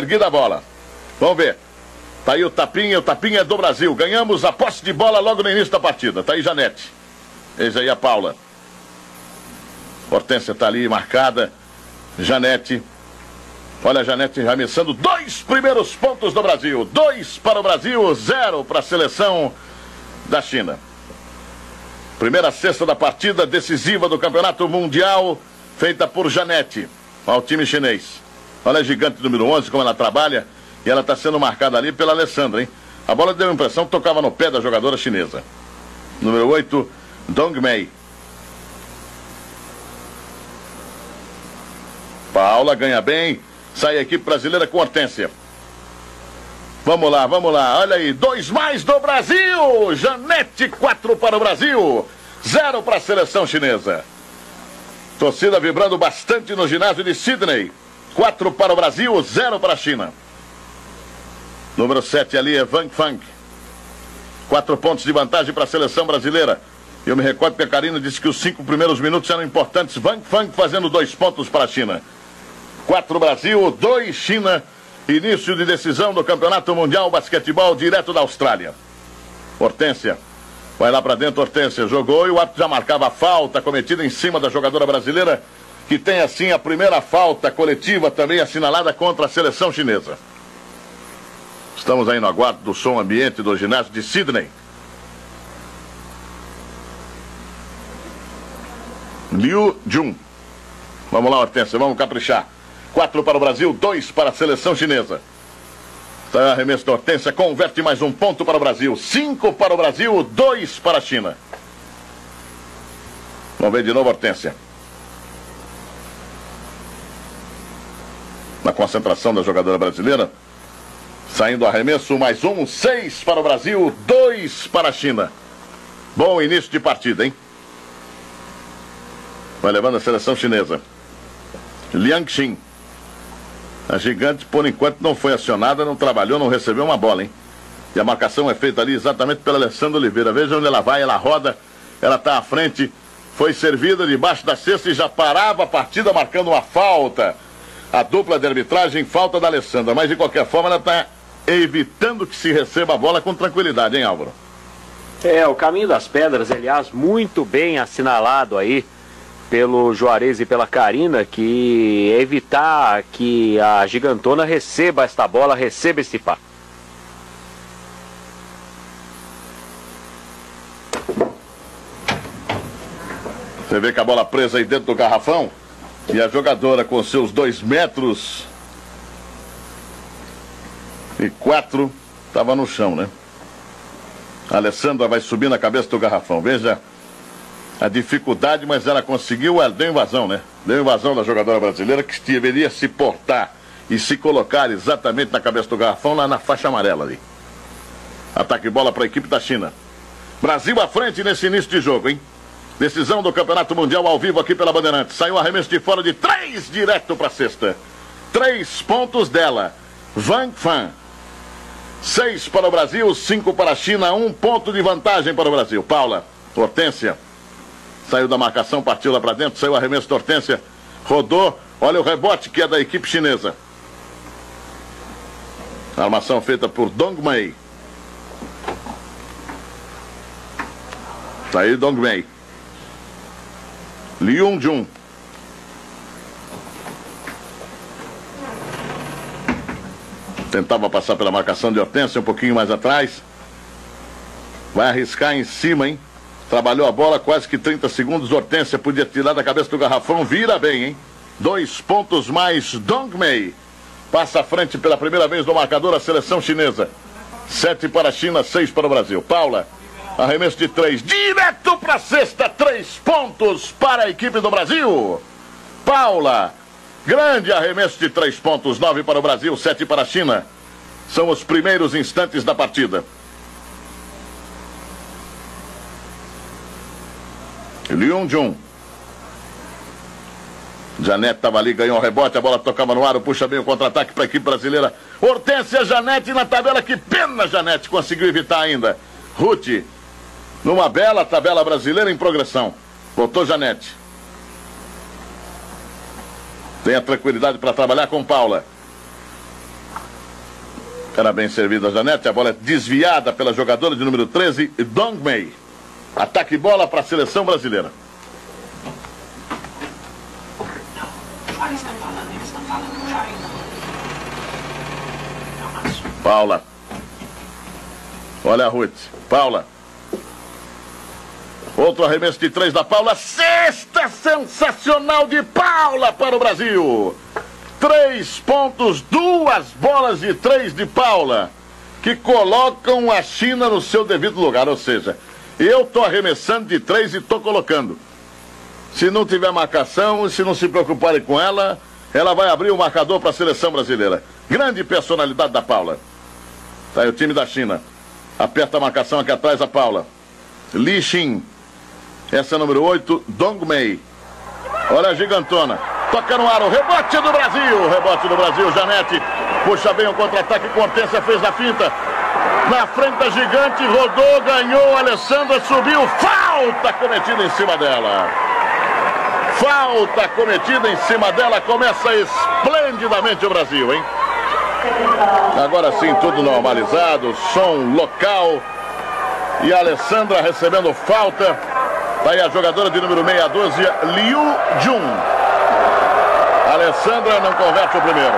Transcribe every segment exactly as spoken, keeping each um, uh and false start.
Erguida a bola. Vamos ver. Tá aí o tapinha, o tapinha é do Brasil. Ganhamos a posse de bola logo no início da partida. Tá aí Janete. Eis aí a Paula. Hortência tá ali marcada. Janete. Olha a Janete arremessando dois primeiros pontos do Brasil. Dois para o Brasil, zero para a seleção da China. Primeira cesta da partida decisiva do Campeonato Mundial, feita por Janete, ao time chinês. Olha a gigante número onze, como ela trabalha. E ela está sendo marcada ali pela Alessandra, hein? A bola deu a impressão que tocava no pé da jogadora chinesa. Número oito, Dong Mei. Paula ganha bem. Sai a equipe brasileira com Hortência. Vamos lá, vamos lá. Olha aí, dois mais do Brasil. Janete, quatro para o Brasil. Zero para a seleção chinesa. Torcida vibrando bastante no ginásio de Sydney. Quatro para o Brasil, zero para a China. Número sete ali é Van Phan. Quatro pontos de vantagem para a seleção brasileira. Eu me recordo que a Karina disse que os cinco primeiros minutos eram importantes. Van Phan fazendo dois pontos para a China. Quatro Brasil, dois China. Início de decisão do Campeonato Mundial Basquetebol direto da Austrália. Hortência. Vai lá para dentro, Hortência. Jogou e o árbitro já marcava a falta cometida em cima da jogadora brasileira, que tem assim a primeira falta coletiva também assinalada contra a seleção chinesa. Estamos aí no aguardo do som ambiente do ginásio de Sydney. Liu Jun. Vamos lá, Hortência, vamos caprichar. Quatro para o Brasil, dois para a seleção chinesa. Está aí o arremesso da Hortência, converte mais um ponto para o Brasil. Cinco para o Brasil, dois para a China. Vamos ver de novo, Hortência. Na concentração da jogadora brasileira. Saindo arremesso, mais um, seis para o Brasil, dois para a China. Bom início de partida, hein? Vai levando a seleção chinesa. Ling Shing. A gigante, por enquanto, não foi acionada, não trabalhou, não recebeu uma bola, hein? E a marcação é feita ali exatamente pela Alessandra Oliveira. Veja onde ela vai, ela roda, ela está à frente. Foi servida debaixo da cesta e já parava a partida marcando uma falta. A dupla de arbitragem, falta da Alessandra. Mas, de qualquer forma, ela está evitando que se receba a bola com tranquilidade, hein, Álvaro? É, o caminho das pedras, aliás, muito bem assinalado aí pelo Juarez e pela Karina, que é evitar que a gigantona receba esta bola, receba este passo. Você vê que a bola presa aí dentro do garrafão, e a jogadora com seus dois metros e quatro estava no chão, né? A Alessandra vai subir na cabeça do garrafão. Veja a dificuldade, mas ela conseguiu, ela deu invasão, né? Deu invasão da jogadora brasileira, que deveria se portar e se colocar exatamente na cabeça do garrafão, lá na faixa amarela ali. Ataque e bola para a equipe da China. Brasil à frente nesse início de jogo, hein? Decisão do Campeonato Mundial ao vivo aqui pela Bandeirantes. Saiu arremesso de fora de três, direto para a cesta. Três pontos dela, Van Phan. Seis para o Brasil, cinco para a China, um ponto de vantagem para o Brasil. Paula, Hortência, saiu da marcação, partiu lá para dentro, saiu arremesso de Hortência, rodou, olha o rebote que é da equipe chinesa. Armação feita por Dong Mei. Saiu Dong Mei. Liu Jun. Tentava passar pela marcação de Hortência, um pouquinho mais atrás. Vai arriscar em cima, hein? Trabalhou a bola, quase que trinta segundos. Hortência podia tirar da cabeça do garrafão. Vira bem, hein? Dois pontos mais Dong Mei. Passa à frente pela primeira vez do marcador a seleção chinesa. Sete para a China, seis para o Brasil. Paula. Arremesso de três, direto para a cesta, três pontos para a equipe do Brasil. Paula, grande arremesso de três pontos, nove para o Brasil, sete para a China. São os primeiros instantes da partida. Liu Jun. Janete estava ali, ganhou um rebote, a bola tocava no aro, puxa bem o contra-ataque para a equipe brasileira. Hortência, Janete na tabela, que pena, Janete conseguiu evitar ainda. Ruth. Numa bela tabela brasileira em progressão. Voltou Janete. Tem a tranquilidade para trabalhar com Paula. Era bem servida a Janete. A bola é desviada pela jogadora de número treze, Dong Mei. Ataque e bola para a seleção brasileira. Paula. Olha a Ruth. Paula. Outro arremesso de três da Paula. Sexta sensacional de Paula para o Brasil. Três pontos, duas bolas de três de Paula, que colocam a China no seu devido lugar. Ou seja, eu estou arremessando de três e estou colocando. Se não tiver marcação, se não se preocuparem com ela, ela vai abrir o marcador para a seleção brasileira. Grande personalidade da Paula. Tá aí o time da China. Aperta a marcação aqui atrás, a Paula. Ling Shing. Essa é a número oito, Dong Mei. Olha a gigantona. Toca no ar, o rebote do Brasil. Rebote do Brasil, Janete. Puxa bem o contra-ataque, Hortência fez a finta. Na frente a gigante, rodou, ganhou, Alessandra subiu. Falta cometida em cima dela. Falta cometida em cima dela. Começa esplendidamente o Brasil, hein? Agora sim, tudo normalizado, som local. E a Alessandra recebendo falta. Tá aí a jogadora de número seis a doze, Liu Jun. A Alessandra não converte o primeiro.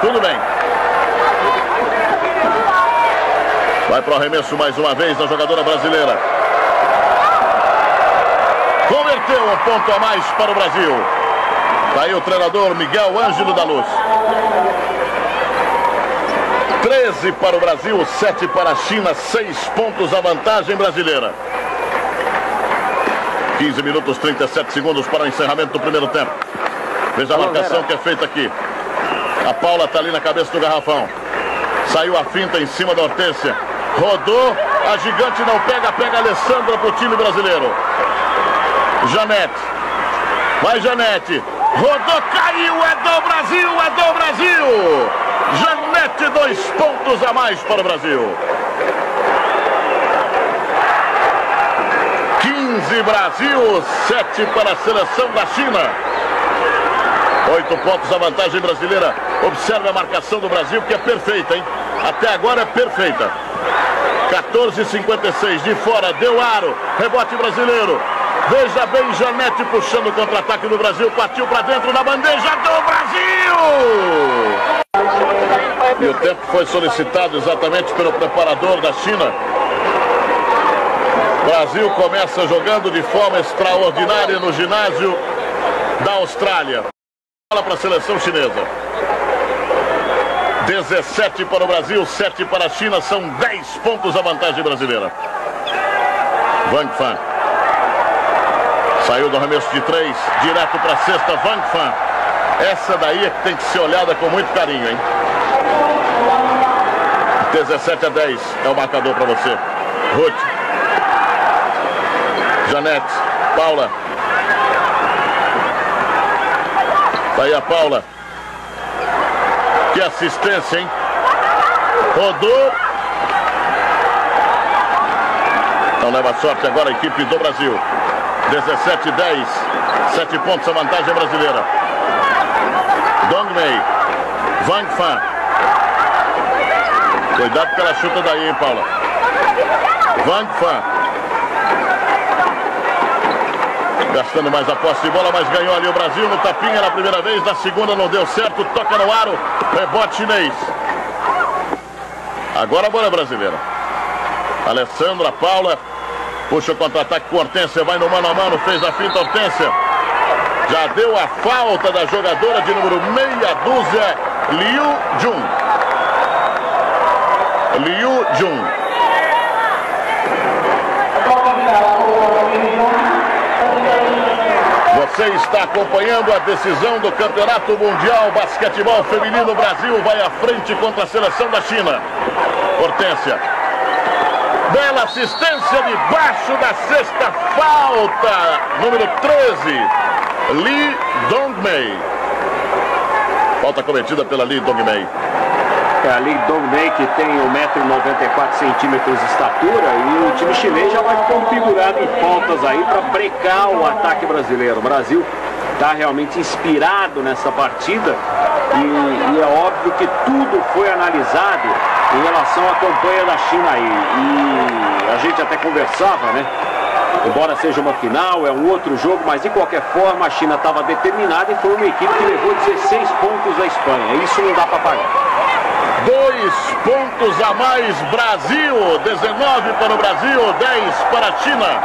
Tudo bem. Vai pro arremesso mais uma vez da jogadora brasileira. Converteu um ponto a mais para o Brasil. Tá aí o treinador Miguel Ângelo da Luz. treze para o Brasil, sete para a China, seis pontos a vantagem brasileira. quinze minutos, trinta e sete segundos para o encerramento do primeiro tempo. Veja a marcação que é feita aqui. A Paula está ali na cabeça do garrafão. Saiu a finta em cima da Hortência. Rodou, a gigante não pega, pega a Alessandra para o time brasileiro. Janete. Vai, Janete. Rodou, caiu, é do Brasil, é do Brasil. Janete, dois pontos a mais para o Brasil. quinze Brasil, sete para a seleção da China. oito pontos a vantagem brasileira. Observe a marcação do Brasil, que é perfeita, hein? Até agora é perfeita. quatorze e cinquenta e seis de fora, deu aro, rebote brasileiro. Veja bem, Janete puxando o contra-ataque do Brasil, partiu para dentro da bandeja do Brasil! E o tempo foi solicitado exatamente pelo preparador da China. O Brasil começa jogando de forma extraordinária no ginásio da Austrália. Bola para a seleção chinesa. dezessete para o Brasil, sete para a China, são dez pontos a vantagem brasileira. Van Phan. Saiu do arremesso de três, direto para a sexta, Van Phan. Essa daí é que tem que ser olhada com muito carinho, hein? dezessete a dez é o marcador para você. Ruth. Janete, Paula. Tá aí a Paula. Que assistência, hein? Rodou. Não leva sorte agora a equipe do Brasil. dezessete a dez. sete pontos a vantagem brasileira. Dong Mei. Van Phan. Cuidado pela chuta daí, hein, Paula? Van Phan. Gastando mais a posse de bola, mas ganhou ali o Brasil no tapinha na primeira vez, na segunda não deu certo, toca no aro, rebote chinês. Agora a bola é brasileira. Alessandra, Paula, puxa o contra-ataque com Hortência, vai no mano a mano, fez a finta, Hortência. Já deu a falta da jogadora de número meia dúzia, Liu Jun. Liu Jun. Você está acompanhando a decisão do Campeonato Mundial Basquetebol Feminino. Brasil vai à frente contra a seleção da China. Hortência. Bela assistência debaixo da sexta falta. Número treze. Li Dong Mei. Falta cometida pela Li Dong Mei. É a Li Dong Mei, que tem um metro e noventa e quatro centímetros de estatura, e o time chinês já vai configurado em faltas aí para brecar o ataque brasileiro. O Brasil está realmente inspirado nessa partida e, e é óbvio que tudo foi analisado em relação à campanha da China aí. E, e a gente até conversava, né? Embora seja uma final, é um outro jogo, mas de qualquer forma a China estava determinada e foi uma equipe que levou dezesseis pontos da Espanha. Isso não dá para pagar. Dois pontos a mais Brasil, dezenove para o Brasil, dez para a China.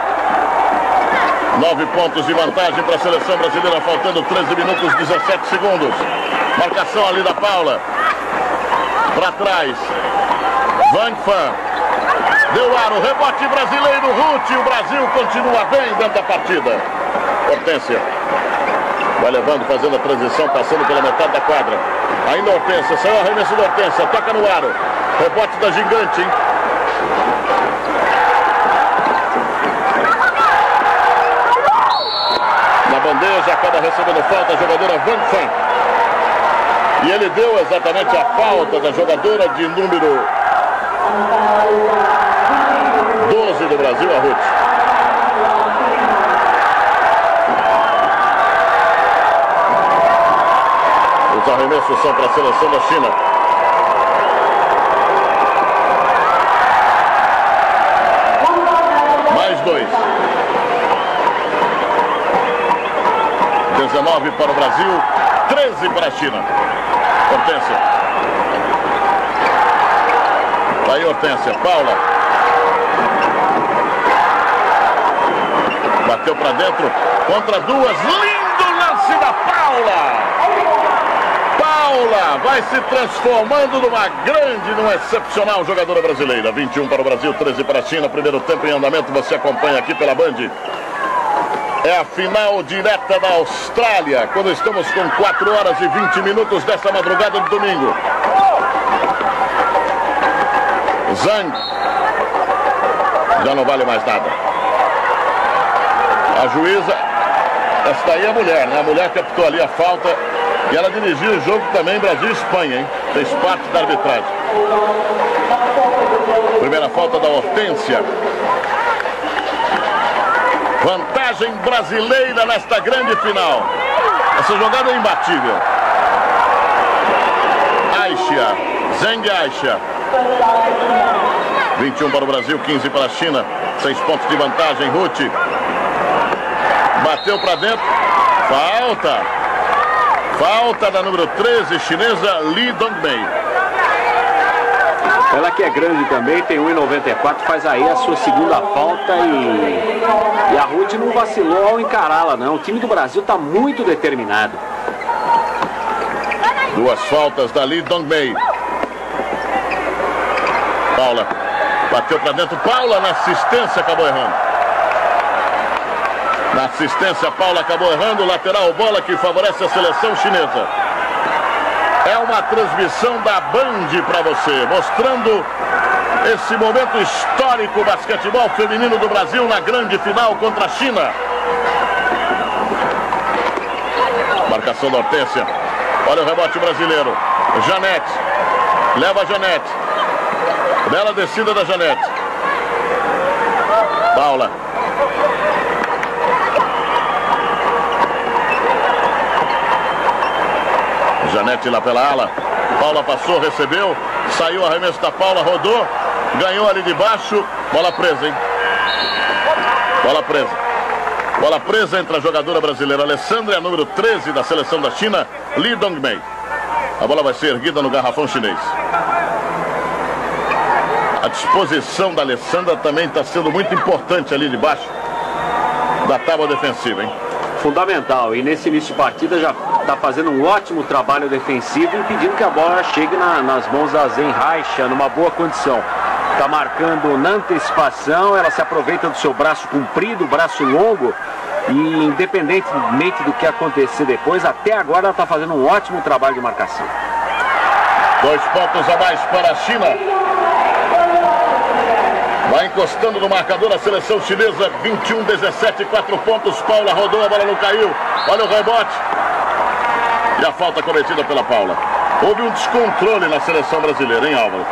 Nove pontos de vantagem para a seleção brasileira, faltando treze minutos, dezessete segundos. Marcação ali da Paula. Para trás. Van Phan. Deu ar, o rebote brasileiro, Ruth. O Brasil continua bem dentro da partida. Hortência. Vai levando, fazendo a transição, passando pela metade da quadra. Ainda Hortência, saiu o arremesso da Hortência, toca no aro. Rebote da gigante, hein? Na bandeja, acaba recebendo falta a jogadora Van Phan. E ele deu exatamente a falta da jogadora de número doze do Brasil, a Ruth. Os arremessos são para a seleção da China. Mais dois. dezenove para o Brasil, treze para a China. Hortência. Está aí Hortência. Paula. Bateu para dentro. Contra duas. Lindo lance da Paula. Paula vai se transformando numa grande, numa excepcional jogadora brasileira. vinte e um para o Brasil, treze para a China. Primeiro tempo em andamento, você acompanha aqui pela Band. É a final direta da Austrália, quando estamos com quatro horas e vinte minutos desta madrugada de domingo. Zhang. Já não vale mais nada. A juíza, esta aí é a mulher, né? A mulher captou ali a falta. E ela dirigiu o jogo também Brasil e Espanha, hein? Fez parte da arbitragem. Primeira falta da Hortência. Vantagem brasileira nesta grande final. Essa jogada é imbatível. Aisha, Zeng Aisha. vinte e um para o Brasil, quinze para a China. seis pontos de vantagem, Ruth. Bateu para dentro. Falta. Falta da número treze, chinesa Li Dong Mei. Ela que é grande também, tem um metro e noventa e quatro, faz aí a sua segunda falta e, e a Ruth não vacilou ao encará-la não. O time do Brasil está muito determinado. Duas faltas da Li Dong Mei. Paula, bateu para dentro. Paula na assistência acabou errando. Na assistência, Paula acabou errando. Lateral, bola que favorece a seleção chinesa. É uma transmissão da Band para você, mostrando esse momento histórico. Basquetebol feminino do Brasil na grande final contra a China. Marcação da Hortência. Olha o rebote brasileiro. Janete. Leva a Janete. Bela descida da Janete. Paula. Janete lá pela ala. Paula passou, recebeu. Saiu o arremesso da Paula, rodou. Ganhou ali de baixo. Bola presa, hein? Bola presa. Bola presa entre a jogadora brasileira Alessandra, a número treze da seleção da China, Li Dong Mei. A bola vai ser erguida no garrafão chinês. A disposição da Alessandra também está sendo muito importante ali de baixo da tábua defensiva, hein? Fundamental. E nesse início de partida já está fazendo um ótimo trabalho defensivo, impedindo que a bola chegue na, nas mãos da Zen Raixa, numa boa condição. Está marcando na antecipação, ela se aproveita do seu braço comprido, braço longo, e independentemente do que acontecer depois, até agora ela está fazendo um ótimo trabalho de marcação. Dois pontos a mais para a China. Vai encostando no marcador a seleção chinesa, vinte e um a dezessete, quatro pontos. Paula rodou, a bola não caiu. Olha o rebote. E a falta cometida pela Paula. Houve um descontrole na seleção brasileira, hein, Álvaro?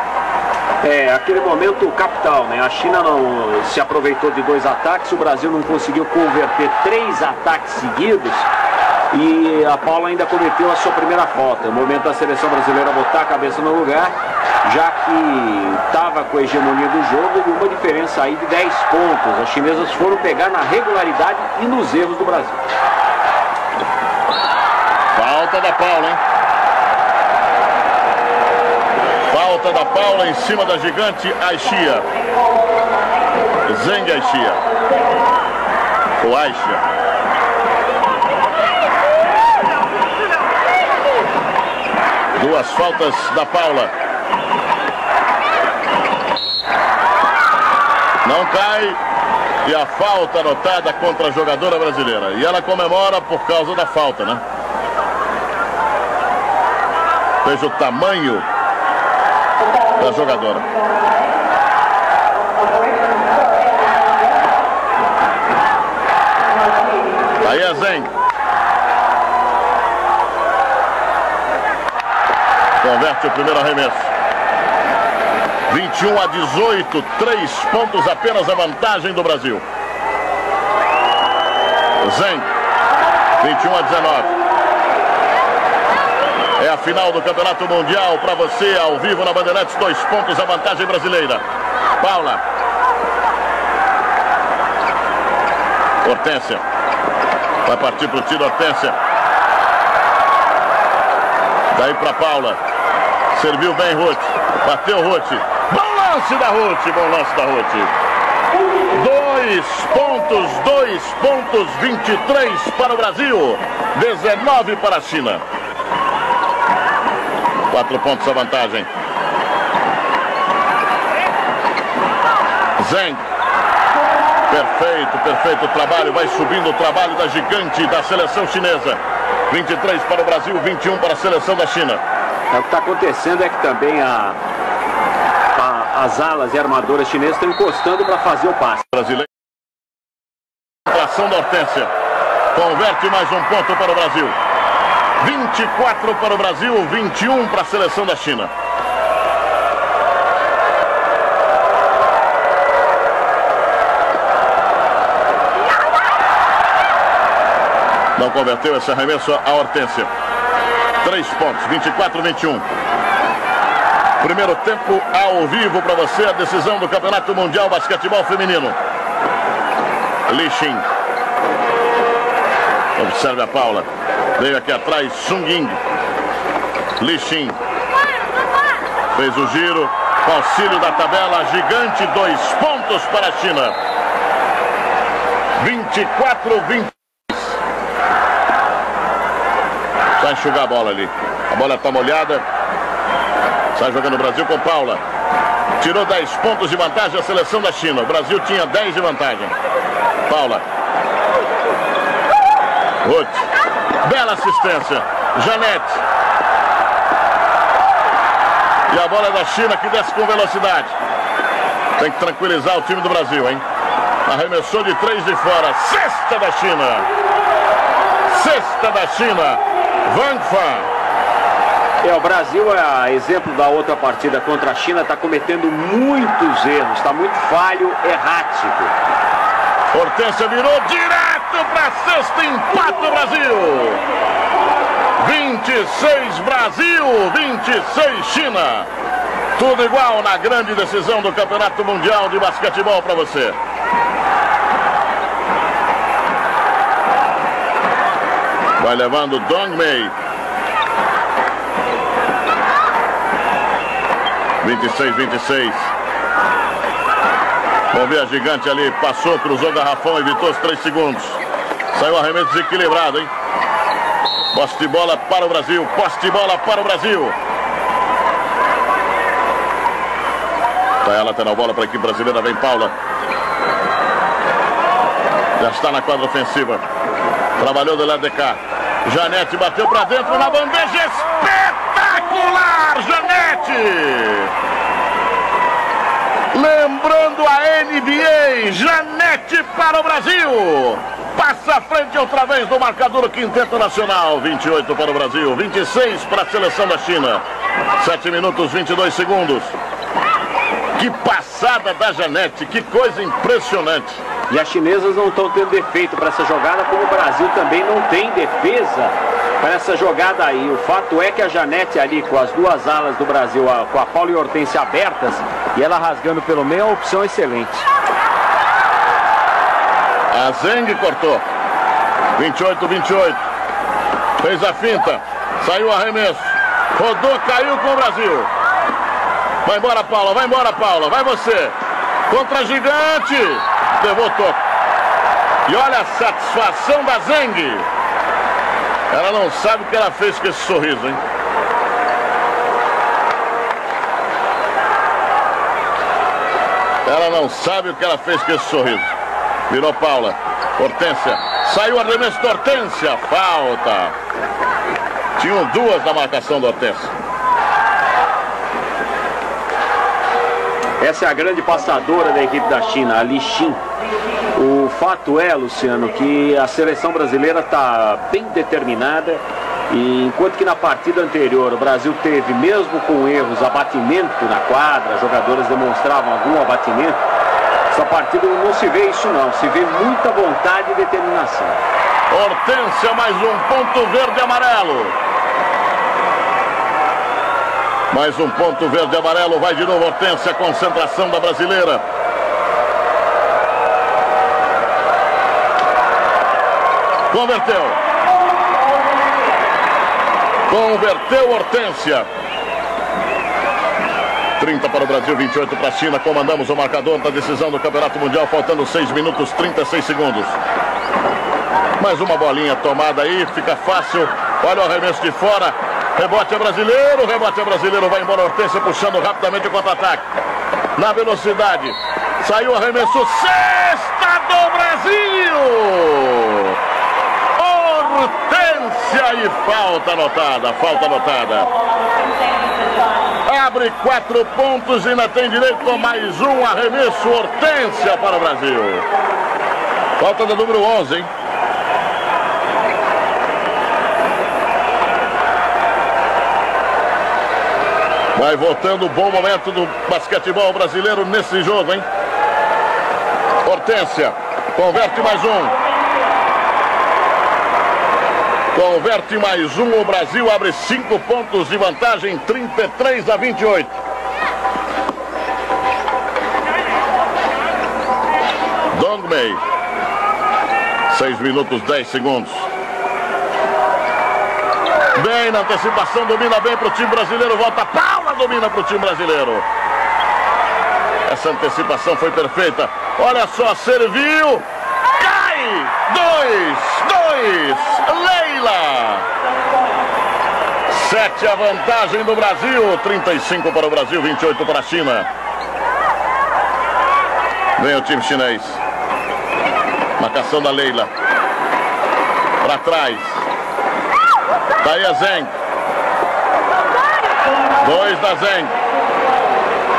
É, aquele momento capital, né? A China não se aproveitou de dois ataques, o Brasil não conseguiu converter três ataques seguidos. e a Paula ainda cometeu a sua primeira falta. O momento da seleção brasileira botar a cabeça no lugar, já que estava com a hegemonia do jogo e uma diferença aí de dez pontos. As chinesas foram pegar na regularidade e nos erros do Brasil. Falta da Paula, hein? Falta da Paula em cima da gigante Aixia. Zhang Aixia. O Aixia. Duas faltas da Paula. Não cai. E a falta anotada contra a jogadora brasileira. E ela comemora por causa da falta, né? Veja o tamanho da jogadora. Aí é Zeng. Converte o primeiro arremesso. vinte e um a dezoito, três pontos apenas a vantagem do Brasil. Zeng, vinte e um a dezenove. É a final do Campeonato Mundial para você, ao vivo na Bandeirantes, dois pontos a vantagem brasileira. Paula. Hortência. Vai partir para o tiro, Hortência. Daí para Paula. Serviu bem Ruth, bateu Ruth, bom lance da Ruth, bom lance da Ruth. Dois pontos, dois pontos, vinte e três para o Brasil, dezenove para a China. Quatro pontos a vantagem. Zeng, perfeito, perfeito trabalho, vai subindo o trabalho da gigante da seleção chinesa. vinte e três para o Brasil, vinte e um para a seleção da China. É, o que está acontecendo é que também a, a, as alas e armadoras chinesas estão encostando para fazer o passe. Brasileiro. Atração da Hortência. Converte mais um ponto para o Brasil. vinte e quatro para o Brasil, vinte e um para a seleção da China. Não converteu esse arremesso a Hortência. Três pontos, vinte e quatro a vinte e um. Primeiro tempo ao vivo para você, a decisão do Campeonato Mundial Basquetebol Feminino. Li Shing. Observe a Paula. Veio aqui atrás, Sung Ying. Li Shing. Fez o giro, com auxílio da tabela, gigante, dois pontos para a China. vinte e quatro a vinte e um. Vai enxugar a bola ali. A bola está molhada. Sai jogando o Brasil com Paula. Tirou dez pontos de vantagem a seleção da China. O Brasil tinha dez de vantagem. Paula. Ruth. Bela assistência. Janete. E a bola da China que desce com velocidade. Tem que tranquilizar o time do Brasil, hein? Arremessou de três de fora. Sexta da China. Sexta da China. Van Phan. É, o Brasil é exemplo da outra partida contra a China, está cometendo muitos erros, está muito falho, errático. Hortência virou direto para sexta, empate o Brasil. vinte e seis Brasil, vinte e seis China. Tudo igual na grande decisão do Campeonato Mundial de Basquetebol para você. Vai levando Dong Mei. vinte e seis a vinte e seis. Vamos ver a gigante ali. Passou, cruzou o garrafão, evitou os três segundos. Saiu o arremesso desequilibrado, hein? Poste de bola para o Brasil. Poste de bola para o Brasil. Vai a lateral bola para a equipe brasileira. Vem Paula. Já está na quadra ofensiva. Trabalhou do lado de cá. Janete bateu para dentro na bandeja. Espetacular, Janete! Lembrando a N B A, Janete para o Brasil. Passa à frente outra vez do marcador do quinteto nacional. vinte e oito para o Brasil, vinte e seis para a seleção da China. sete minutos, vinte e dois segundos. Que passada da Janete, que coisa impressionante. E as chinesas não estão tendo defeito para essa jogada, como o Brasil também não tem defesa para essa jogada aí. O fato é que a Janete ali com as duas alas do Brasil, com a Paula e a Hortência abertas, e ela rasgando pelo meio, é uma opção excelente. A Zeng cortou. vinte e oito, vinte e oito. Fez a finta. Saiu o arremesso. Rodou, caiu com o Brasil. Vai embora, Paula. Vai embora, Paula. Vai você. Contra a gigante. Levou o topo. E olha a satisfação da Zeng. Ela não sabe o que ela fez com esse sorriso, hein? Ela não sabe o que ela fez com esse sorriso. Virou Paula. Hortência. Saiu o arremesso da Hortência. Falta. Tinham duas na marcação da Hortência. Essa é a grande passadora da equipe da China, a Ling Shing. O fato é, Luciano, que a seleção brasileira está bem determinada. E enquanto que na partida anterior o Brasil teve, mesmo com erros, abatimento na quadra, jogadores demonstravam algum abatimento. Essa partida não se vê isso não, se vê muita vontade e determinação. Hortência, mais um ponto verde e amarelo. Mais um ponto verde e amarelo, vai de novo Hortência, concentração da brasileira. Converteu. Converteu Hortência. trinta para o Brasil, vinte e oito para a China. Comandamos o marcador da decisão do Campeonato Mundial, faltando seis minutos, trinta e seis segundos. Mais uma bolinha tomada aí, fica fácil. Olha o arremesso de fora. Rebote é brasileiro, rebote é brasileiro. Vai embora Hortência puxando rapidamente o contra-ataque. Na velocidade. Saiu o arremesso. Sexta do Brasil! Hortência e falta anotada, falta anotada. Abre quatro pontos e ainda tem direito a mais um arremesso. Hortência para o Brasil. Falta do número onze, hein? Vai voltando o bom momento do basquetebol brasileiro nesse jogo, hein? Hortência converte mais um. Converte mais um, o Brasil abre cinco pontos de vantagem, trinta e três a vinte e oito. Dong Mei. seis minutos, dez segundos. Bem na antecipação, domina bem para o time brasileiro, volta Paula, domina para o time brasileiro. Essa antecipação foi perfeita. Olha só, serviu. Cai! Dois, dois. Sete a vantagem do Brasil, trinta e cinco para o Brasil, vinte e oito para a China. Vem o time chinês. Marcação da Leila. Para trás. Daí a Zeng. Dois da Zeng.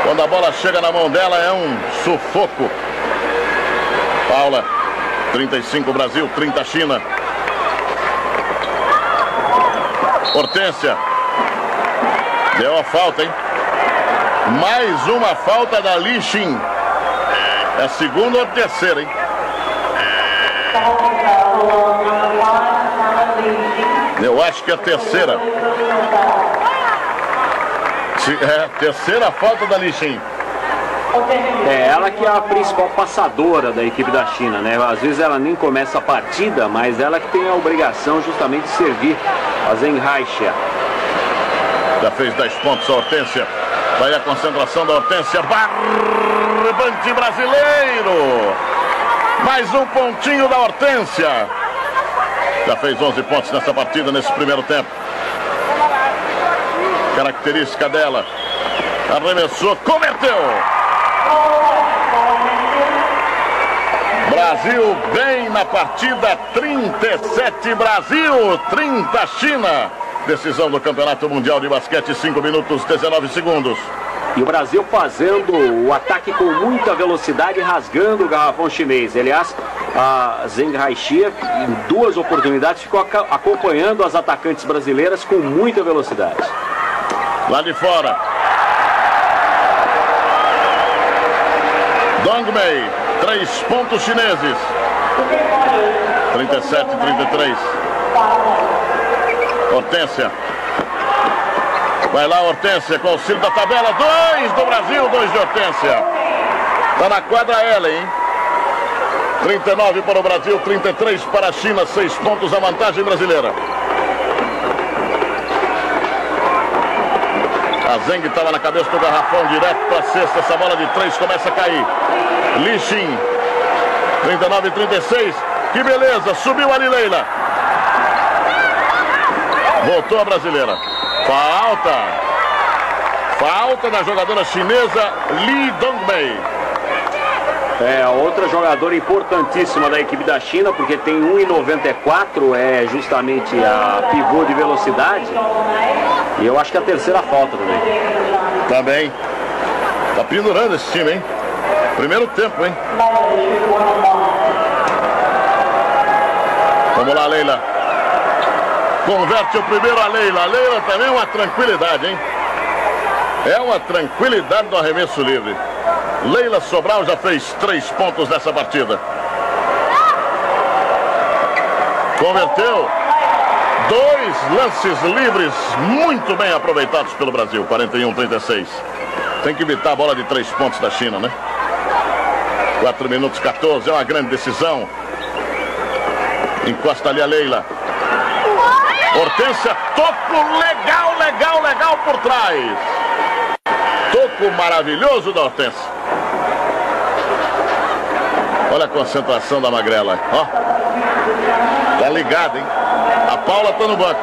Quando a bola chega na mão dela é um sufoco. Paula, trinta e cinco Brasil, trinta China. Hortência. Deu a falta, hein? Mais uma falta da Li Xin. É a segunda ou a terceira, hein? Eu acho que é a terceira. É a terceira falta da Li Xin. É, ela que é a principal passadora da equipe da China, né? Às vezes ela nem começa a partida, mas ela que tem a obrigação justamente de servir a Zenraixa. Já fez dez pontos a Hortência. Vai a concentração da Hortência. Barbante brasileiro. Mais um pontinho da Hortência. Já fez onze pontos nessa partida, nesse primeiro tempo. Característica dela. Arremessou, converteu. Brasil bem na partida, trinta e sete Brasil, trinta China. Decisão do Campeonato Mundial de Basquete, cinco minutos, dezenove segundos. E o Brasil fazendo o ataque com muita velocidade, rasgando o garrafão chinês. Aliás, a Zheng Haixi, em duas oportunidades, ficou acompanhando as atacantes brasileiras com muita velocidade. Lá de fora. Dong Mei. Três pontos chineses. trinta e sete, trinta e três. Hortência. Vai lá, Hortência, com o auxílio da tabela. Dois do Brasil, dois de Hortência. Tá na quadra Ellen, hein? trinta e nove para o Brasil, trinta e três para a China. Seis pontos a vantagem brasileira. A Zeng estava na cabeça do garrafão, direto para a cesta. Essa bola de três começa a cair. Li Shing, trinta e nove, trinta e seis. Que beleza, subiu ali Leila. Voltou a brasileira. Falta. Falta da jogadora chinesa Li Dong Mei. É, outra jogadora importantíssima da equipe da China, porque tem um e noventa e quatro, é justamente a pivô de velocidade. E eu acho que a terceira falta também. Também. Tá pendurando esse time, hein? Primeiro tempo, hein? Vamos lá, Leila. Converte o primeiro a Leila. A Leila também é uma tranquilidade, hein? É uma tranquilidade do arremesso livre. Leila Sobral já fez três pontos nessa partida. Converteu. Dois lances livres muito bem aproveitados pelo Brasil. quarenta e um, trinta e seis. Tem que evitar a bola de três pontos da China, né? quatro minutos, quatorze. É uma grande decisão. Encosta ali a Leila. Hortência, toco legal, legal, legal por trás. Toco maravilhoso da Hortência. Olha a concentração da magrela. Ó. Tá ligado, hein? A Paula tá no banco.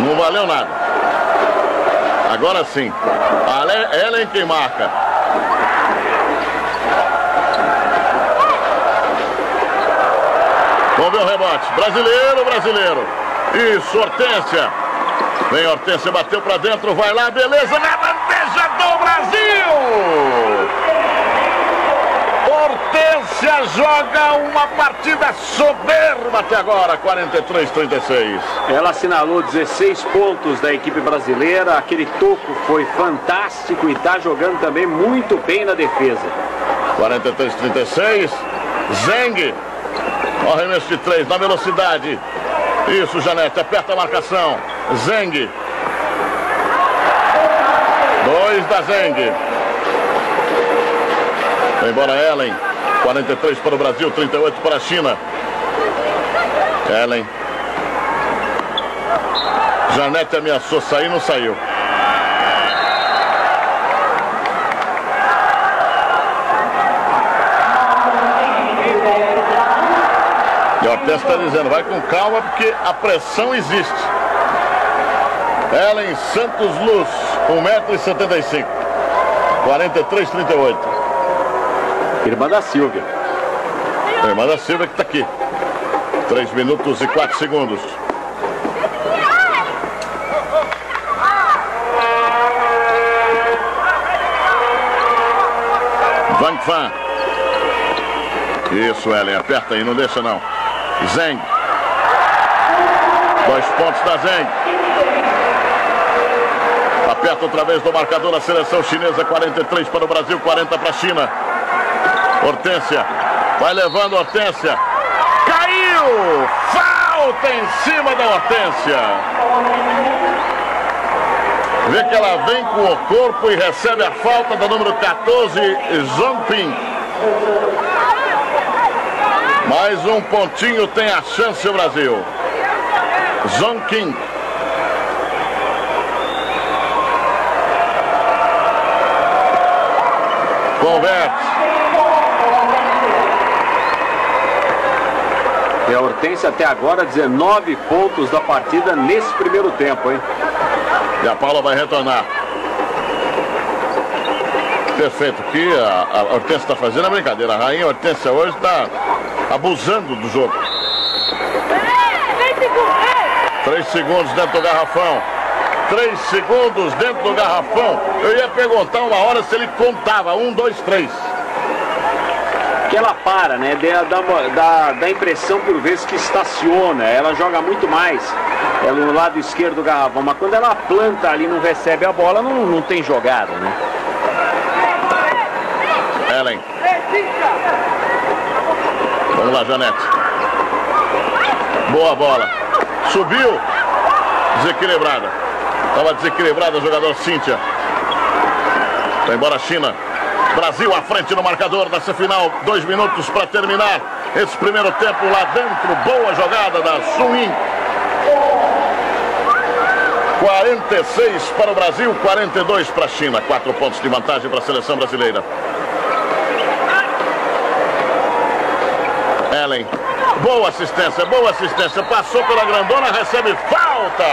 Não valeu nada. Agora sim. A Ellen quem marca. Vamos ver o rebote. Brasileiro, brasileiro. Isso, Hortência. Vem Hortência, bateu pra dentro. Vai lá, beleza. Na bandeja do Brasil. Hortência joga uma partida soberba até agora, quarenta e três, trinta e seis. Ela assinalou dezesseis pontos da equipe brasileira, aquele toco foi fantástico e está jogando também muito bem na defesa. quarenta e três, trinta e seis, Zeng, o arremesso de três na velocidade. Isso, Janete, aperta a marcação. Zeng. Dois da Zeng. Vai embora Ellen, quarenta e três para o Brasil, trinta e oito para a China. Ellen. Janete ameaçou sair, não saiu. E o Hortência está dizendo, vai com calma porque a pressão existe. Ellen Santos Luz, um metro e setenta e cinco. quarenta e três, trinta e oito. Irmã da Silvia. A irmã da Silvia que está aqui. três minutos e quatro segundos. Van Phan. Isso, Ellen. Aperta aí, não deixa não. Zeng. Dois pontos da Zeng. Aperta outra vez do marcador a seleção chinesa. quarenta e três para o Brasil, quarenta para a China. Hortência, vai levando Hortência, caiu, falta em cima da Hortência. Vê que ela vem com o corpo e recebe a falta do número quatorze, Zhongping. Mais um pontinho tem a chance o Brasil. Zhong King. Converte. E a Hortência até agora dezenove pontos da partida nesse primeiro tempo, hein? E a Paula vai retornar. Perfeito. O que a, a Hortência está fazendo é brincadeira. A rainha Hortência hoje está abusando do jogo. Três segundos dentro do garrafão. Três segundos dentro do garrafão. Eu ia perguntar uma hora se ele contava. Um, dois, três. Que ela para, né? Dá, dá, dá a impressão por vezes que estaciona. Ela joga muito mais. Ela no lado esquerdo do garrafão. Mas quando ela planta ali, não recebe a bola, não, não tem jogada, né? Ellen. Vamos lá, Janete. Boa bola. Subiu. Desequilibrada. Estava desequilibrada o jogador Cíntia. Está embora a China. Brasil à frente no marcador dessa final. Dois minutos para terminar esse primeiro tempo lá dentro. Boa jogada da Sung Ying. quarenta e seis para o Brasil, quarenta e dois para a China. Quatro pontos de vantagem para a seleção brasileira. Ellen. Boa assistência, boa assistência. Passou pela grandona, recebe falta.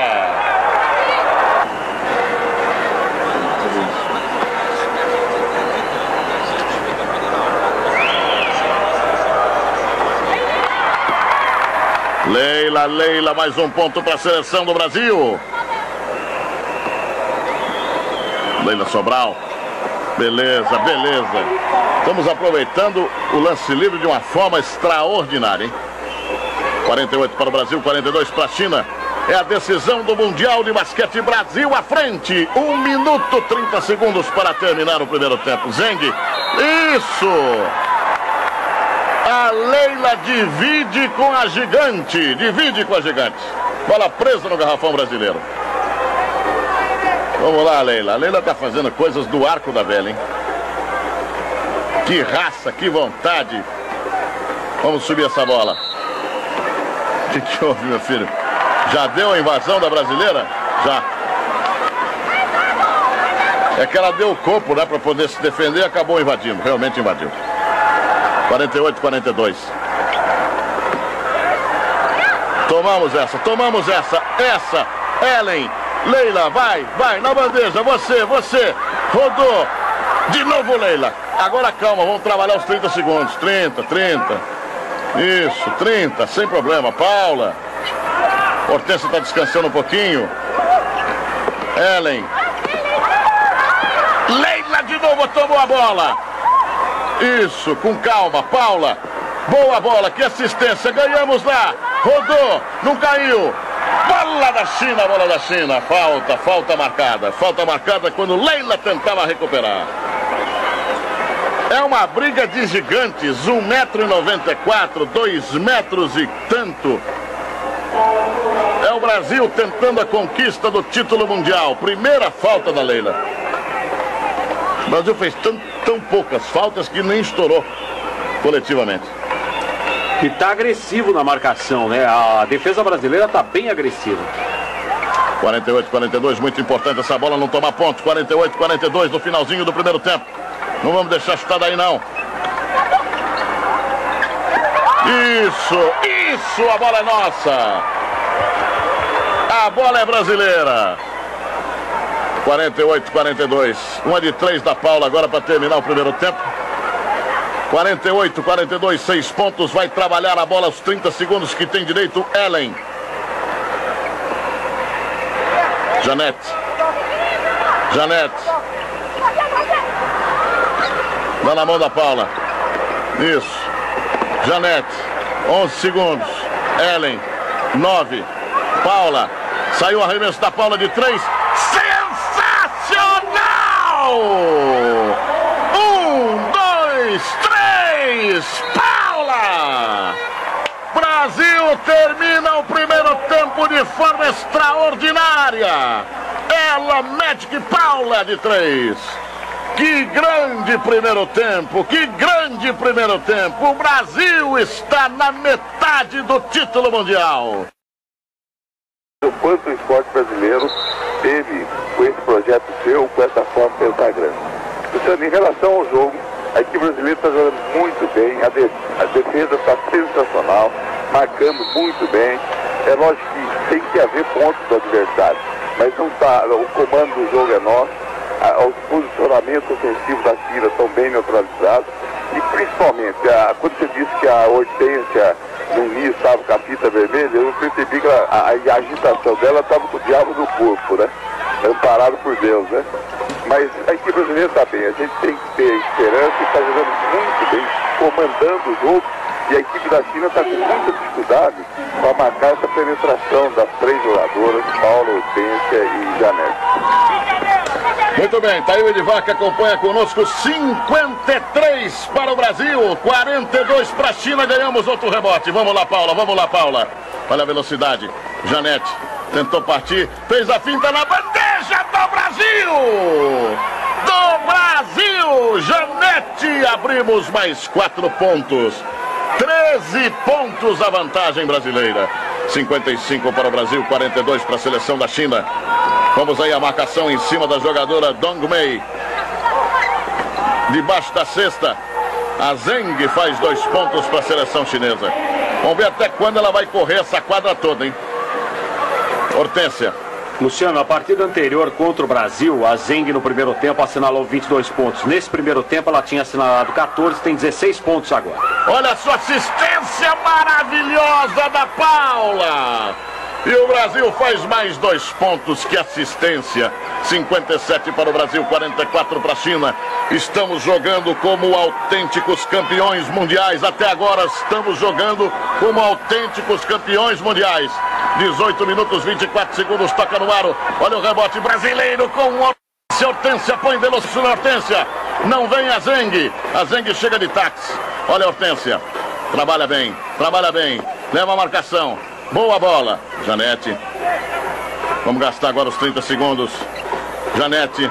Leila, Leila, mais um ponto para a seleção do Brasil. Leila Sobral. Beleza, beleza. Estamos aproveitando o lance livre de uma forma extraordinária, hein? quarenta e oito para o Brasil, quarenta e dois para a China. É a decisão do Mundial de Basquete. Brasil à frente. um minuto e trinta segundos para terminar o primeiro tempo. Zeng. Isso! A Leila divide com a gigante. Divide com a gigante. Bola presa no garrafão brasileiro. Vamos lá, Leila. A Leila tá fazendo coisas do arco da velha, hein? Que raça, que vontade. Vamos subir essa bola. O que que houve, meu filho? Já deu a invasão da brasileira? Já. É que ela deu o corpo, né? Pra poder se defender e acabou invadindo. Realmente invadiu. quarenta e oito, quarenta e dois. Tomamos essa, tomamos essa, essa. Ellen, Leila, vai, vai, na bandeja, você, você. Rodou. De novo, Leila. Agora calma, vamos trabalhar os trinta segundos. trinta, trinta. Isso, trinta, sem problema. Paula. Hortência está descansando um pouquinho. Ellen. Leila de novo tomou a bola. Isso, com calma, Paula. Boa bola, que assistência. Ganhamos lá, rodou, não caiu. Bola da China, bola da China. Falta, falta marcada. Falta marcada quando Leila tentava recuperar. É uma briga de gigantes. um metro e noventa e quatro, dois metros e tanto. É o Brasil tentando a conquista do título mundial. Primeira falta da Leila. O Brasil fez tão, tão poucas faltas que nem estourou coletivamente. E tá agressivo na marcação, né? A defesa brasileira tá bem agressiva. quarenta e oito, quarenta e dois, muito importante essa bola não tomar pontos. quarenta e oito, quarenta e dois no finalzinho do primeiro tempo. Não vamos deixar chutar daí não. Isso, isso, a bola é nossa. A bola é brasileira. quarenta e oito, quarenta e dois. Uma de três da Paula agora para terminar o primeiro tempo. quarenta e oito, quarenta e dois, seis pontos. Vai trabalhar a bola aos trinta segundos que tem direito Ellen. Janete. Janete. Dá na mão da Paula. Isso. Janete. onze segundos. Ellen. nove. Paula. Saiu o arremesso da Paula de três. Um, dois, três, Paula! Brasil termina o primeiro tempo de forma extraordinária. Ela, Magic Paula de três. Que grande primeiro tempo, que grande primeiro tempo. O Brasil está na metade do título mundial. O quanto o esporte brasileiro teve com esse projeto seu, com essa forma de pensar grande. Luciano, em relação ao jogo, a equipe brasileira está jogando muito bem, a, de, a defesa está sensacional, marcando muito bem. É lógico que tem que haver pontos do adversário, mas não tá, o comando do jogo é nosso, a, os posicionamentos ofensivos da China estão bem neutralizados e principalmente, a, quando você disse que a Hortência no início estava com a fita vermelha, eu percebi que a, a, a agitação dela estava com o diabo no corpo, né? Amparado por Deus, né? Mas a equipe brasileira está bem, a gente tem que ter esperança e está jogando muito bem, comandando o jogo, e a equipe da China está com muita dificuldade para marcar essa penetração das três jogadoras, Paula, Hortência e Janete. Muito bem, tá aí o Edivar que acompanha conosco. Cinquenta e três para o Brasil, quarenta e dois para a China. Ganhamos outro rebote. Vamos lá, Paula, vamos lá, Paula. Olha a velocidade. Janete tentou partir, fez a finta na bandeja do Brasil! Do Brasil! Janete, abrimos mais quatro pontos. treze pontos a vantagem brasileira. cinquenta e cinco para o Brasil, quarenta e dois para a seleção da China. Vamos aí a marcação em cima da jogadora Dong Mei. Debaixo da cesta, a Zeng faz dois pontos para a seleção chinesa. Vamos ver até quando ela vai correr essa quadra toda, hein? Hortência. Luciano, a partida anterior contra o Brasil, a Zeng no primeiro tempo assinalou vinte e dois pontos. Nesse primeiro tempo ela tinha assinalado quatorze, tem dezesseis pontos agora. Olha sua assistência maravilhosa da Paula! E o Brasil faz mais dois pontos, que assistência. cinquenta e sete para o Brasil, quarenta e quatro para a China. Estamos jogando como autênticos campeões mundiais. Até agora estamos jogando como autênticos campeões mundiais. dezoito minutos, vinte e quatro segundos, toca no aro. Olha o rebote brasileiro com Hortência, põe velocidade na Hortência. Não vem a Zeng. A Zeng chega de táxi. Olha a Hortência. Trabalha bem, trabalha bem. Leva a marcação. Boa bola, Janete. Vamos gastar agora os trinta segundos. Janete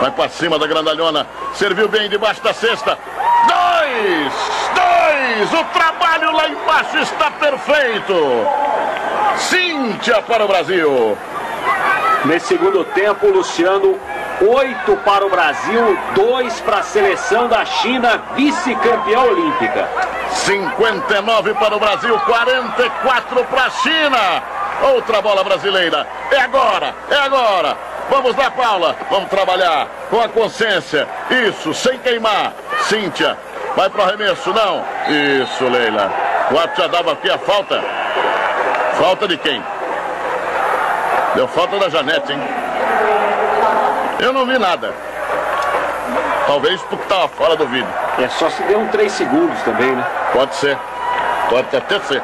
vai para cima da grandalhona. Serviu bem debaixo da cesta. Dois, dois. O trabalho lá embaixo está perfeito. Cíntia para o Brasil. Nesse segundo tempo, Luciano, oito para o Brasil, dois para a seleção da China, vice-campeã olímpica. cinquenta e nove para o Brasil, quarenta e quatro para a China. Outra bola brasileira. É agora, é agora. Vamos lá, Paula. Vamos trabalhar com a consciência. Isso, sem queimar. Cíntia, vai para o arremesso, não. Isso, Leila. O árbitro já dava aqui a falta. Falta de quem? Deu falta da Janete, hein? Eu não vi nada. Talvez porque estava fora do vídeo. É só se deu um três segundos também, né? Pode ser. Pode até ser.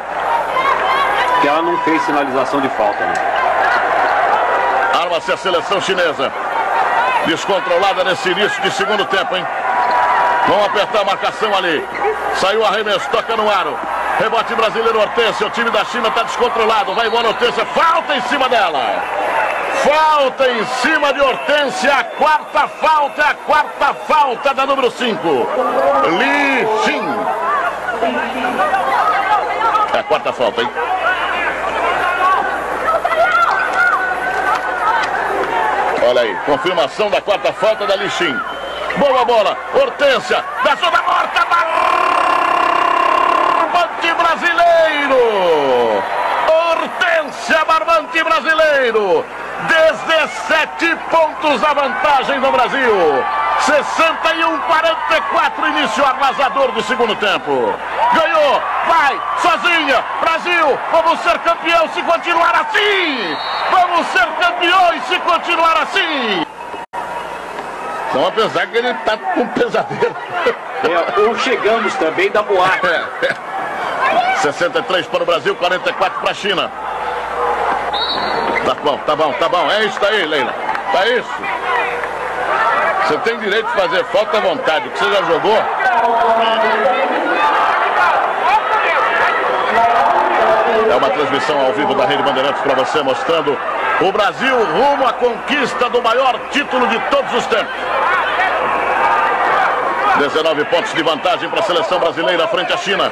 Porque ela não fez sinalização de falta, né? Arma-se a seleção chinesa. Descontrolada nesse início de segundo tempo, hein? Vão apertar a marcação ali. Saiu o arremesso, toca no aro. Rebote brasileiro, Hortência. O time da China está descontrolado. Vai embora, Hortência. Falta em cima dela. Falta em cima de Hortência. A quarta falta, a quarta falta da número cinco. Ling Shing. É a quarta falta, hein? Olha aí, confirmação da quarta falta da Ling Shing. Boa bola, Hortência. Da zona morta, barbante brasileiro. Hortência, barbante brasileiro. dezessete pontos a vantagem do Brasil. sessenta e um a quarenta e quatro, início arrasador do segundo tempo. Ganhou, vai, sozinha. Brasil, vamos ser campeão se continuar assim. Vamos ser campeões se continuar assim. Então, apesar que ele está com um pesadelo. É, ou chegamos também da boate. É, é. sessenta e três para o Brasil, quarenta e quatro para a China. Tá bom, tá bom, tá bom. É isso aí, Leila. É isso. Você tem direito de fazer falta à vontade. O que você já jogou? É uma transmissão ao vivo da Rede Bandeirantes para você, mostrando o Brasil rumo à conquista do maior título de todos os tempos. dezenove pontos de vantagem para a seleção brasileira frente à China.